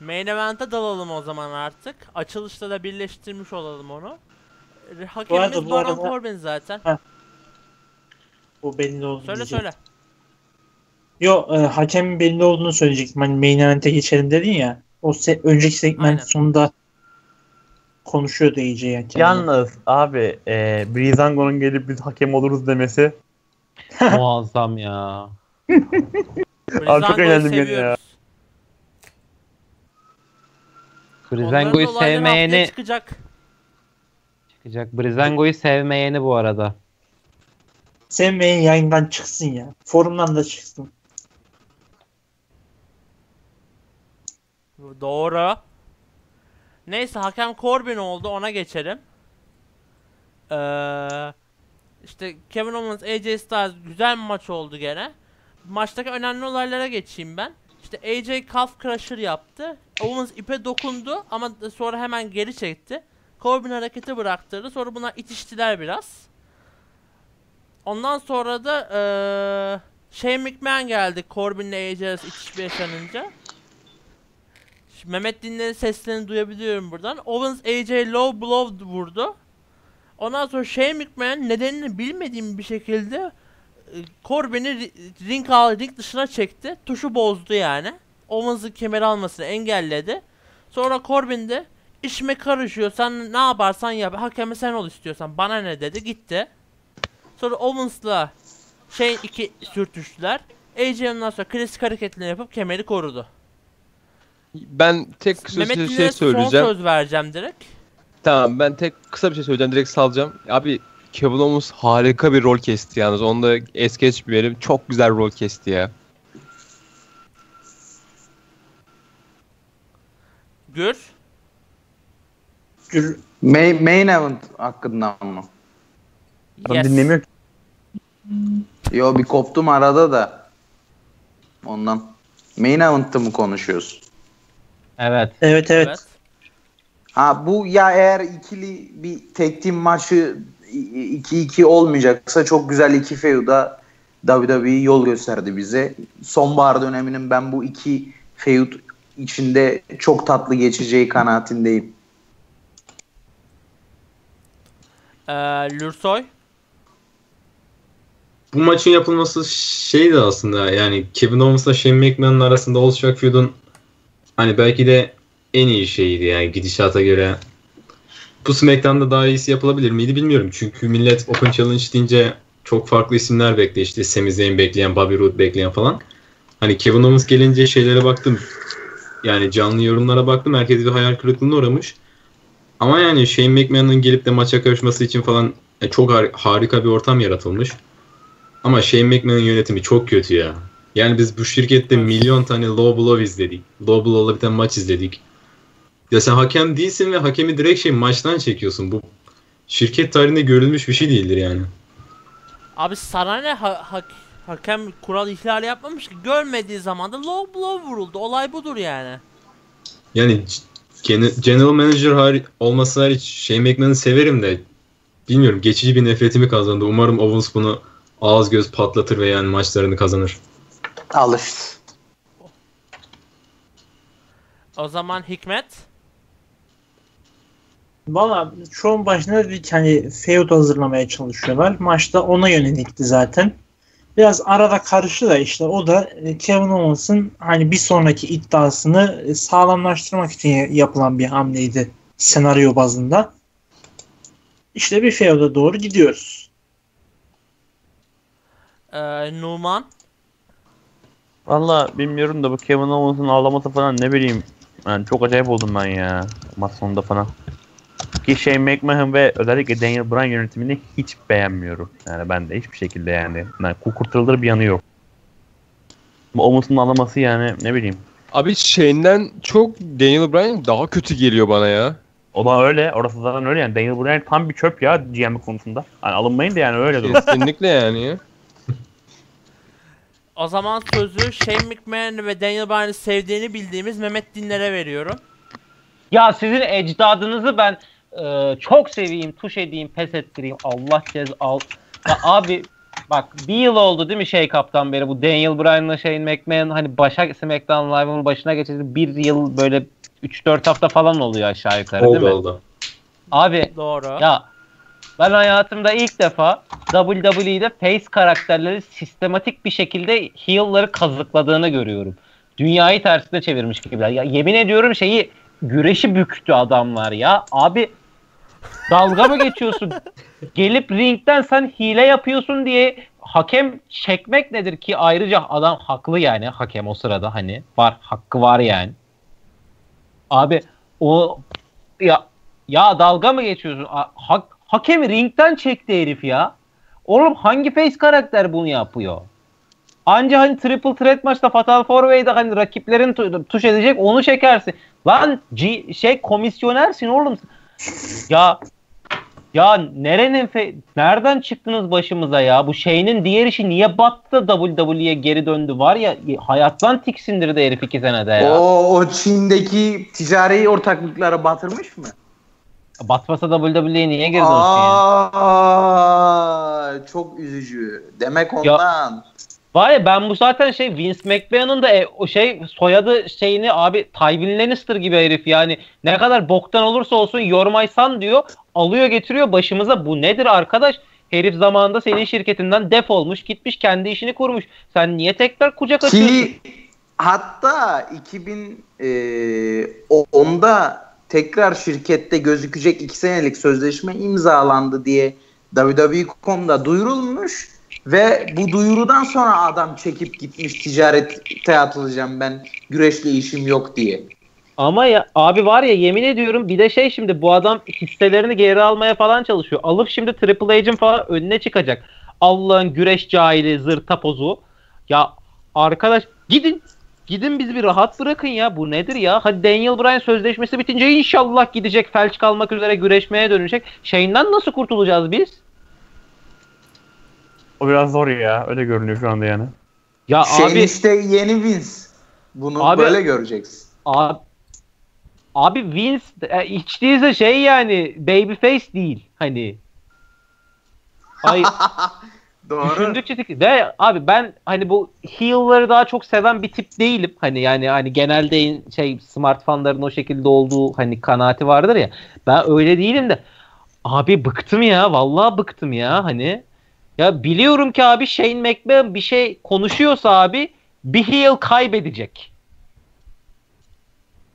Main event'e dalalım o zaman artık. Açılışta da birleştirmiş olalım onu. Hakemimiz Baron Corbin zaten. Heh. O belli oldu. Söyle diyecek. Söyle. Yo e, hakemin belli olduğunu söyleyecektim. Hani main event'e geçelim dedin ya. O se- önceki segment sonunda konuşuyor A J hakem. Yalnız abi e, Breezango'nun gelip biz hakem oluruz demesi muazzam ya. Abi çok eğlendim gene ya. Breezango'yu sevmeyeni çıkacak. Çıkacak. Breezango'yu sevmeyeni bu arada. Sevmeyen yayından çıksın ya. Forumdan da çıksın. Doğru. Neyse hakem Corbin oldu, ona geçelim. Ee, işte Kevin Owens, A J Styles güzel bir maç oldu gene. Maçtaki önemli olaylara geçeyim ben. İşte A J calf crusher yaptı. Owens ipe dokundu ama sonra hemen geri çekti. Corbin hareketi bıraktırdı. Sonra buna itiştiler biraz. Ondan sonra da ee, Shane McMahon geldi Corbin'le A J'ye itişme yaşanınca. Şimdi Mehmet Dinler'in seslerini duyabiliyorum buradan. Owens A J low blow vurdu. Ondan sonra Shane McMahon nedenini bilmediğim bir şekilde Corbin'i ring, ring dışına çekti. Tuşu bozdu yani. Owens'ın kemer almasını engelledi. Sonra Corbin de işime karışıyor, sen ne yaparsan yap, hakeme sen ol istiyorsan, bana ne dedi, gitti. Sonra Owens'la şey iki sürtüştüler. A J ondan sonra klasik hareketlerini yapıp kemeri korudu. Ben tek kısa Mehmet bir şey söyleyeceğim. Son söz vereceğim direkt. Tamam, ben tek kısa bir şey söyleyeceğim, direkt salacağım. Abi Kevin Owens harika bir rol kesti yalnız. Onu da es geçmeyelim. Çok güzel rol kesti ya. Gür. Gür. Main, main event hakkında mı? Yes. Dinlemiyor ki. Yo bir koptum arada da. Ondan. Main event'ı mı konuşuyoruz? Evet. Evet evet. Evet. Ha bu ya eğer ikili bir tek team maçı iki iki olmayacaksa çok güzel iki feud'a W W E yol gösterdi bize. Sonbahar döneminin ben bu iki feud içinde çok tatlı geçeceği kanaatindeyim. Ee, Lürsoy? Bu maçın yapılması şeydi aslında, yani Kevin Owens'la Shane McMahon'ın arasında olacak feud'un hani belki de en iyi şeyiydi yani gidişata göre. Bu Smackdown'da daha iyisi yapılabilir miydi bilmiyorum. Çünkü millet Open Challenge deyince çok farklı isimler bekliyor. İşte Sami Zayn bekleyen, Bobby Roode bekleyen falan. Hani Kevin Owens gelince şeylere baktım. Yani canlı yorumlara baktım. Herkes bir hayal kırıklığına uğramış. Ama yani Shane McMahon'ın gelip de maça karışması için falan çok har- harika bir ortam yaratılmış. Ama Shane McMahon'ın yönetimi çok kötü ya. Yani biz bu şirkette milyon tane low blow izledik. Low blow'la bir tane maç izledik. Ya sen hakem değilsin ve hakemi direkt şey maçtan çekiyorsun. Bu şirket tarihinde görülmüş bir şey değildir yani. Abi sana ne ha- ha- hakem kural ihlali yapmamış ki, görmediği zaman da low blow vuruldu. Olay budur yani. Yani c- general manager har- olması hariç Shane McMahon'ı severim de bilmiyorum, geçici bir nefretimi kazandı. Umarım Owens bunu ağız göz patlatır ve yani maçlarını kazanır. Alıştı. O zaman Hikmet. Valla çoğun başına bir hani feud hazırlamaya çalışıyorlar. Maçta ona yönelikti zaten. Biraz arada karıştı da işte o da Kevin Owens'ın hani bir sonraki iddiasını sağlamlaştırmak için yapılan bir hamleydi senaryo bazında. İşte bir feud'a doğru gidiyoruz. Ee, Numan. Valla bilmiyorum da bu Kevin Owens'ın ağlaması falan ne bileyim. Yani çok acayip oldum ben ya. Maç sonunda falan. Ki Shane McMahon ve özellikle Daniel Bryan yönetimini hiç beğenmiyorum. Yani ben de hiçbir şekilde yani. Yani kurtarılır bir yanı yok. Bu Owens'ın ağlaması yani ne bileyim. Abi Shane'den çok Daniel Bryan daha kötü geliyor bana ya. O da öyle. Orası zaten öyle yani. Daniel Bryan tam bir çöp ya G M konusunda. Yani alınmayın da yani öyle durum. Kesinlikle yani ya. O zaman sözü Shane McMahon ve Daniel Bryan'ı sevdiğini bildiğimiz Mehmet Dinler'e veriyorum. Ya sizin ecdadınızı ben e, çok seveyim, tuş edeyim, pes ettireyim. Allah cez al. Ya abi bak bir yıl oldu değil mi şey kaptan beri bu Daniel Bryan'la Shane McMahon hani başa Smackdown Live'ın başına geçirdi. Bir yıl böyle üç dört hafta falan oluyor aşağı yukarı oldu, değil mi? Oldu oldu. Abi doğru. Ya ben hayatımda ilk defa W W E'de face karakterleri sistematik bir şekilde heel'ları kazıkladığını görüyorum. Dünyayı tersine çevirmiş gibiler. Ya yemin ediyorum şeyi güreşi büktü adamlar ya. Abi dalga mı geçiyorsun? Gelip ringden sen hile yapıyorsun diye hakem çekmek nedir ki? Ayrıca adam haklı yani hakem o sırada hani var hakkı var yani. Abi o ya ya dalga mı geçiyorsun? Hak Hakemi ringden çekti herif ya. Oğlum hangi face karakter bunu yapıyor? Anca hani triple threat maçta Fatal Four Way'de hani rakiplerin tu- tuş edecek onu çekersin. Lan G- şey komisyonersin oğlum. Ya ya nerenin fe- nereden çıktınız başımıza ya? Bu şeyinin diğer işi niye battı da W W E'ye geri döndü var ya hayattan tiksindirdi herif iki senede ya. O, o Çin'deki ticari ortaklıklara batırmış mı? Batmasa da W W E'ye niye girdi olsun? Çok üzücü. Demek ondan. Ya, var ya ben bu zaten şey Vince McMahon'un da e, o şey soyadı şeyini abi Tywin Lannister gibi herif yani ne kadar boktan olursa olsun yormaysan diyor alıyor getiriyor başımıza bu nedir arkadaş? Herif zamanında senin şirketinden defolmuş gitmiş kendi işini kurmuş. Sen niye tekrar kucak açıyorsun? Ki hatta iki bin onda tekrar şirkette gözükecek iki senelik sözleşme imzalandı diye W W E nokta com'da duyurulmuş ve bu duyurudan sonra adam çekip gitmiş ticarete atılacağım ben güreşle işim yok diye. Ama ya abi var ya yemin ediyorum bir de şey şimdi bu adam hisselerini geri almaya falan çalışıyor. Alıp şimdi Triple H'in falan önüne çıkacak. Allah'ın güreş cahili zırta pozu. Ya arkadaş gidin. Gidin bizi bir rahat bırakın ya. Bu nedir ya? Hadi Daniel Bryan sözleşmesi bitince inşallah gidecek. Felç kalmak üzere güreşmeye dönecek. Shane'den nasıl kurtulacağız biz? O biraz zor ya. Öyle görünüyor şu anda yani. Ya Shane abi, işte yeni Vince. Bunu abi, böyle göreceksin. Abi, abi Vince hiç değilse şey yani babyface değil. Hani. Ay. Doğru. Düşündükçe de abi ben hani bu heel'ları daha çok seven bir tip değilim. Hani yani hani genelde şey smart fanların o şekilde olduğu hani kanaati vardır ya. Ben öyle değilim de abi bıktım ya. Vallahi bıktım ya hani. Ya biliyorum ki abi Shane McMahon bir şey konuşuyorsa abi bir heel kaybedecek.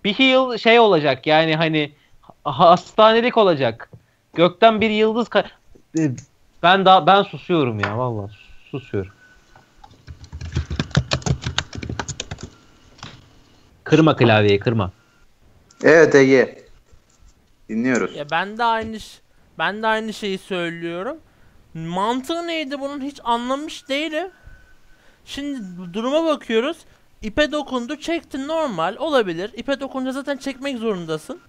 Bir heel şey olacak yani hani hastanelik olacak. Gökten bir yıldız kay- Ben daha ben susuyorum ya vallahi susuyorum. Kırma klavyeyi kırma. Evet Ege. Dinliyoruz. Ya ben de aynı ben de aynı şeyi söylüyorum. Mantığı neydi bunun hiç anlamış değilim. Şimdi duruma bakıyoruz. İpe dokundu, çekti normal olabilir. İpe dokunca zaten çekmek zorundasın.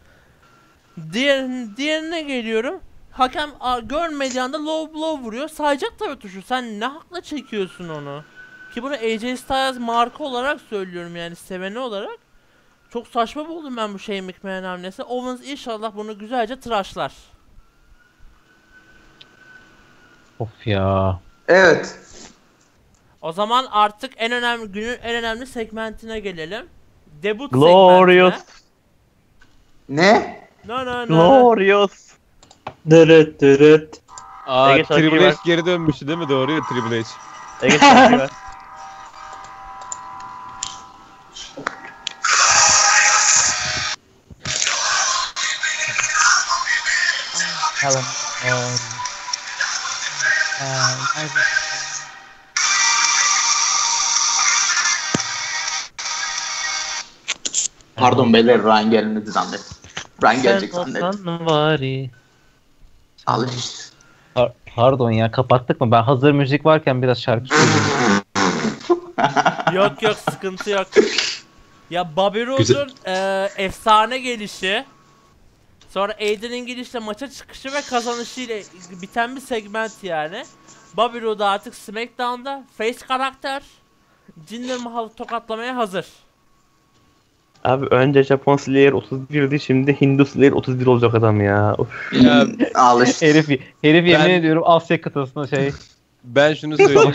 Diğer diğerine geliyorum. Hakem görmediği anda low blow vuruyor. Sayacak tabii tuşu. Sen ne hakla çekiyorsun onu? Ki bunu A J Styles marka olarak söylüyorum yani seveni olarak. Çok saçma buldum ben bu Shane McMahon hamlesi. Owens inşallah bunu güzelce tıraşlar. Of ya. Evet. O zaman artık en önemli günün en önemli segmentine gelelim. Debut Glorious. Segmentine. Ne? No no no. Glorious. Dırıt dırıt. Aa, Triple H geri dönmüştü değil mi? Doğru ya Triple H. Ege şarkıyı ver. Tamam. Pardon beyler, Ryan gelmedi zannettim. Ryan gelecek zannettim. Al işte. Par- pardon ya, kapattık mı? Ben hazır müzik varken biraz şarkı söyleyeyim. Yok yok, sıkıntı yok. Ya Bobby Roode'un e, efsane gelişi, sonra Aiden'in girişle maça çıkışı ve kazanışıyla biten bir segment yani. Bobby Roode artık Smackdown'da face karakter. Dinler mahalı tokatlamaya hazır. Abi önce Japon Slayer otuz birdi, şimdi Hindu Slayer otuz bir olacak adam ya. Ya alış. Herif, herif ben, yemin ediyorum Asya kıtasında şey. Ben şunu söyleyeyim.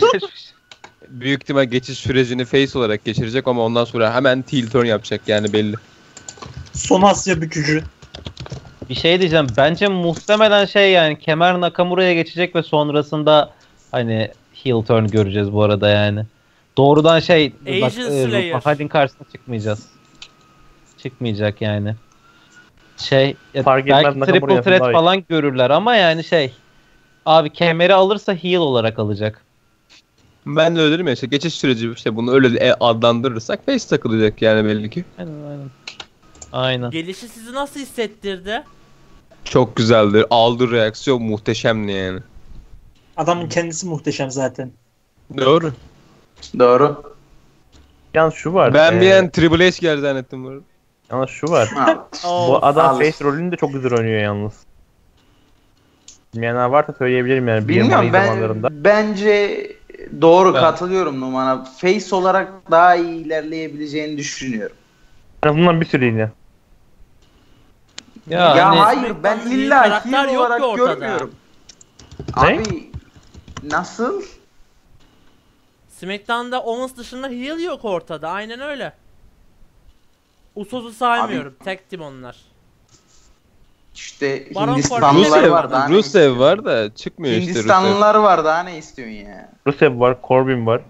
Büyük ihtimal geçiş sürecini face olarak geçirecek ama ondan sonra hemen heel turn yapacak yani, belli. Son Asya bükücü. Bir şey diyeceğim, bence muhtemelen şey yani kemer Nakamura'ya geçecek ve sonrasında hani heel turn göreceğiz bu arada yani. Doğrudan şey Mahal'in e, karşısına çıkmayacağız. Çıkmayacak yani. Şey ya, belki triple threat falan görürler ama yani şey abi kemeri alırsa heel olarak alacak. Ben de öyle derim ya, işte geçiş süreci işte bunu öyle adlandırırsak face takılacak yani belli ki. Aynen aynen. Aynen. Gelişi sizi nasıl hissettirdi? Çok güzeldi. Aldığı reaksiyon muhteşemdi yani. Adamın kendisi muhteşem zaten. Doğru. Doğru. Yalnız şu var. Ben ee... bir an Triple H geldi zannettim bunu. Yalnız şu var. Bu adam face rolünü de çok güzel oynuyor yalnız. Bilmeyenler varsa söyleyebilirim yani. Bilmiyorum ben zamanlarında. Bence doğru ben. Katılıyorum Numan'a. Face olarak daha iyi ilerleyebileceğini düşünüyorum. Bundan bir süreliğine. Ya, ya hani, hayır ben illa heel olarak görmüyorum. Ne? Abi nasıl? Smackdown'da Owens dışında heel yok ortada, aynen öyle. Usos'u saymıyorum, abi, tek tim onlar. İşte Baron Hindistanlılar var da. Rusev var da çıkmıyor işte. Hindistanlılar var da, ne istiyorsun ya? Rusev var, Corbin var.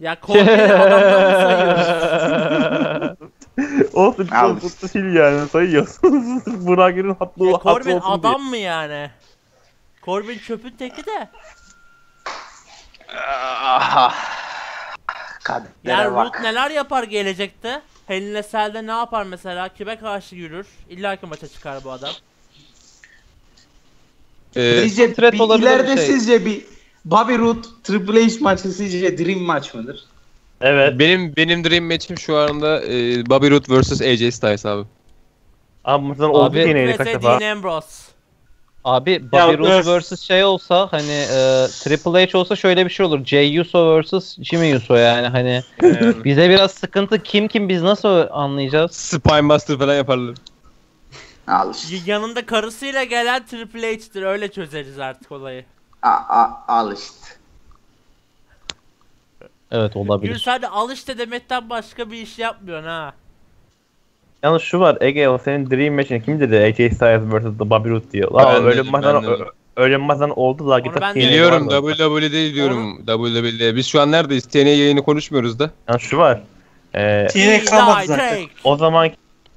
Ya Corbin'i adamdan mı sayıyoruz? Olsun, tuttu fil yani, sayıyorsunuz. Brager'in hatlı olsun diye. Corbin adam mı yani? Corbin çöpün teki de. Yani Root neler yapar gelecekte? Heline Sel'de ne yapar mesela? Kime karşı yürür? İlla ki maça çıkar bu adam. Ee, sizce bir, ileride şey. Sizce bir Bobby Roode Triple H maçı sizce dream maç mıdır? Evet. Benim benim dream maçım şu anda e, Bobby Roode vs A J Styles abi. Abi buradan oldu yine kaç defa. Dean Ambrose. Abi Bobby Roode vs şey olsa hani e, Triple H olsa şöyle bir şey olur. Jey Uso vs Jimmy Uso yani hani e, bize biraz sıkıntı, kim kim biz nasıl anlayacağız? Spinebuster falan yaparlar. Al. Yanında karısıyla gelen Triple H'tir, öyle çözeriz artık olayı. A, a, al işte. Evet olabilir. Gülsel de al işte demekten başka bir iş yapmıyorsun ha. Yalnız şu var, Ege o senin dream match'in kim dedi? A J Styles versus The Bobby Roode diyor. Lan öyle bir maçtan öyle bir maçtan oldu da gittik. Biliyorum W W E'de diyorum. W W E'de biz şu an neredeyiz? T N A yayını konuşmuyoruz da. Yalnız şu var. Eee T N A kalmadı zaten. O zaman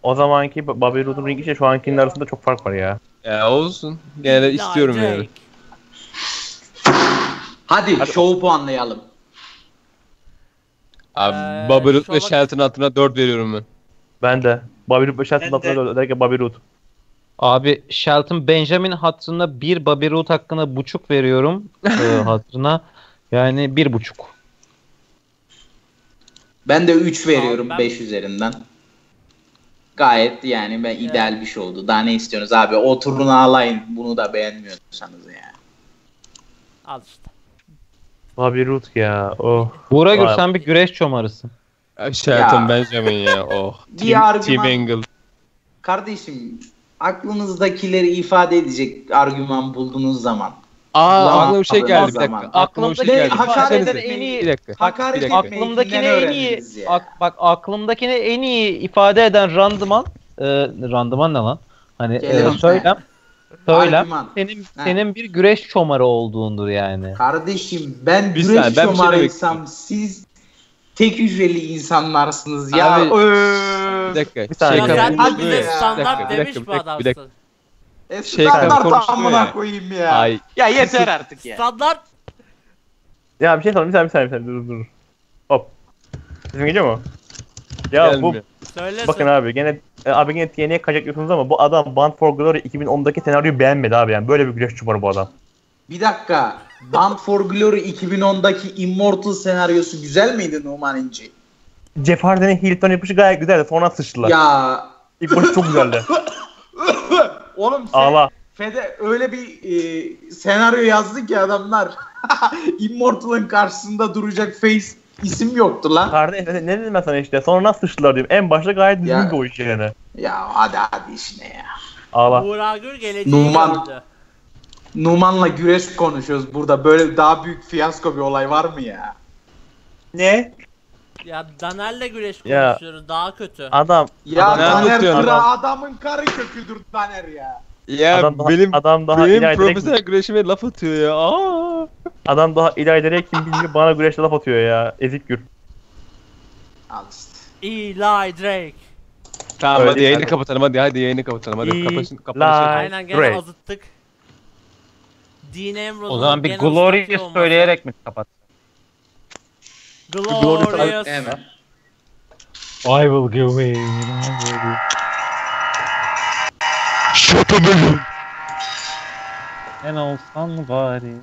o zamanki Bobby Roode'un ringi ile şu ankinin arasında çok fark var ya. Ya olsun. Yani istiyorum yani. Hadi, Hadi şovu puanlayalım. Abi ee, Bobby Roode ve Shelton altına dört veriyorum ben. Ben de. Bobby Roode ve Shelton altına dört derken Bobby Roode. Abi Shelton Benjamin hatırına bir, Bobby Roode hakkında buçuk veriyorum. ee, hatırına yani bir buçuk. Ben de üç veriyorum beş tamam, ben... üzerinden. Gayet yani ben ideal evet. Bir şey oldu. Daha ne istiyorsunuz abi? Oturun ağlayın. Bunu da beğenmiyorsanız yani. Al işte. Bobby Roode ya, oh. Buğra Gül, sen bir güreş çomarısın. Shelton Benjamin ya, oh. Team Angle. Kardeşim, aklınızdakileri ifade edecek argüman bulduğunuz zaman. Aa, aklıma bir şey geldi, bir dakika. Aklımda şey geldi. Hakaretler en iyi, bir dakika. Hakaret aklımdakine en iyi, ak, bak aklımdakine en iyi ifade eden randıman, e, randıman ne lan? Hani e, söylem. Söyle. Senin ha. senin bir güreş çomarı olduğundur yani. Kardeşim ben biz güreş ben çomarıysam şey siz tek hücreli insanlarsınız ya. Abi, öö. Bir dakika. Bir şey kabul ediyor. Standart demiş bu adamsın. Şey standart amına koyayım ya. Ay. Ya yeter artık ya. Standart. Ya bir şey sorayım, bir saniye bir saniye dur dur. Hop. Sesim geliyor mu? Ya gelmiyor. Bu Söylesen. Bakın abi gene abi gene T N A'ya kaçak diyorsunuz ama bu adam Bound for Glory iki bin ondaki senaryoyu beğenmedi abi yani. Böyle bir güreşçi var bu adam. Bir dakika. Bound for Glory iki bin ondaki Immortal senaryosu güzel miydi Numan İnci? Jeff Hardy'nin Hilton yapışı gayet güzeldi. Sonra sıçtılar. Ya. İlk başı çok güzeldi. Oğlum sen Allah. Fede öyle bir e, senaryo yazdı ki adamlar. Immortal'ın karşısında duracak face isim yoktu lan. Kardeş ne dedim ben sana işte. Sonra nasıl sıçtılar diyeyim. En başta gayet düzgün bir oyuncu yani. Ya hadi hadi işte ya. Allah. Uğur Ağgür geleceği Numan. Yaptı. Numan'la güreş konuşuyoruz burada. Böyle daha büyük fiyasko bir olay var mı ya? Ne? Ya Daner'le güreş konuşuyoruz. Ya. Daha kötü. Adam. Ya adam, Daner sıra adamın karı köküdür Daner ya. Ya adam daha, benim, adam daha benim profesyonel güreşime laf atıyor ya. Aa. Adam daha İlaydere kim bilir bana güreşle laf atıyor ya. Ezik gür. Al işte. Eli Drake. Tamam öyle hadi yayını yani. Kapatalım hadi hadi yayını kapatalım hadi. E kapaşın, kapaşın. Aynen gene Drake. Azıttık. Dean Ambrose'un o zaman bir Glorious söyleyerek mi kapat? Glorious. I will give me. Shut up benim. En olsan bari.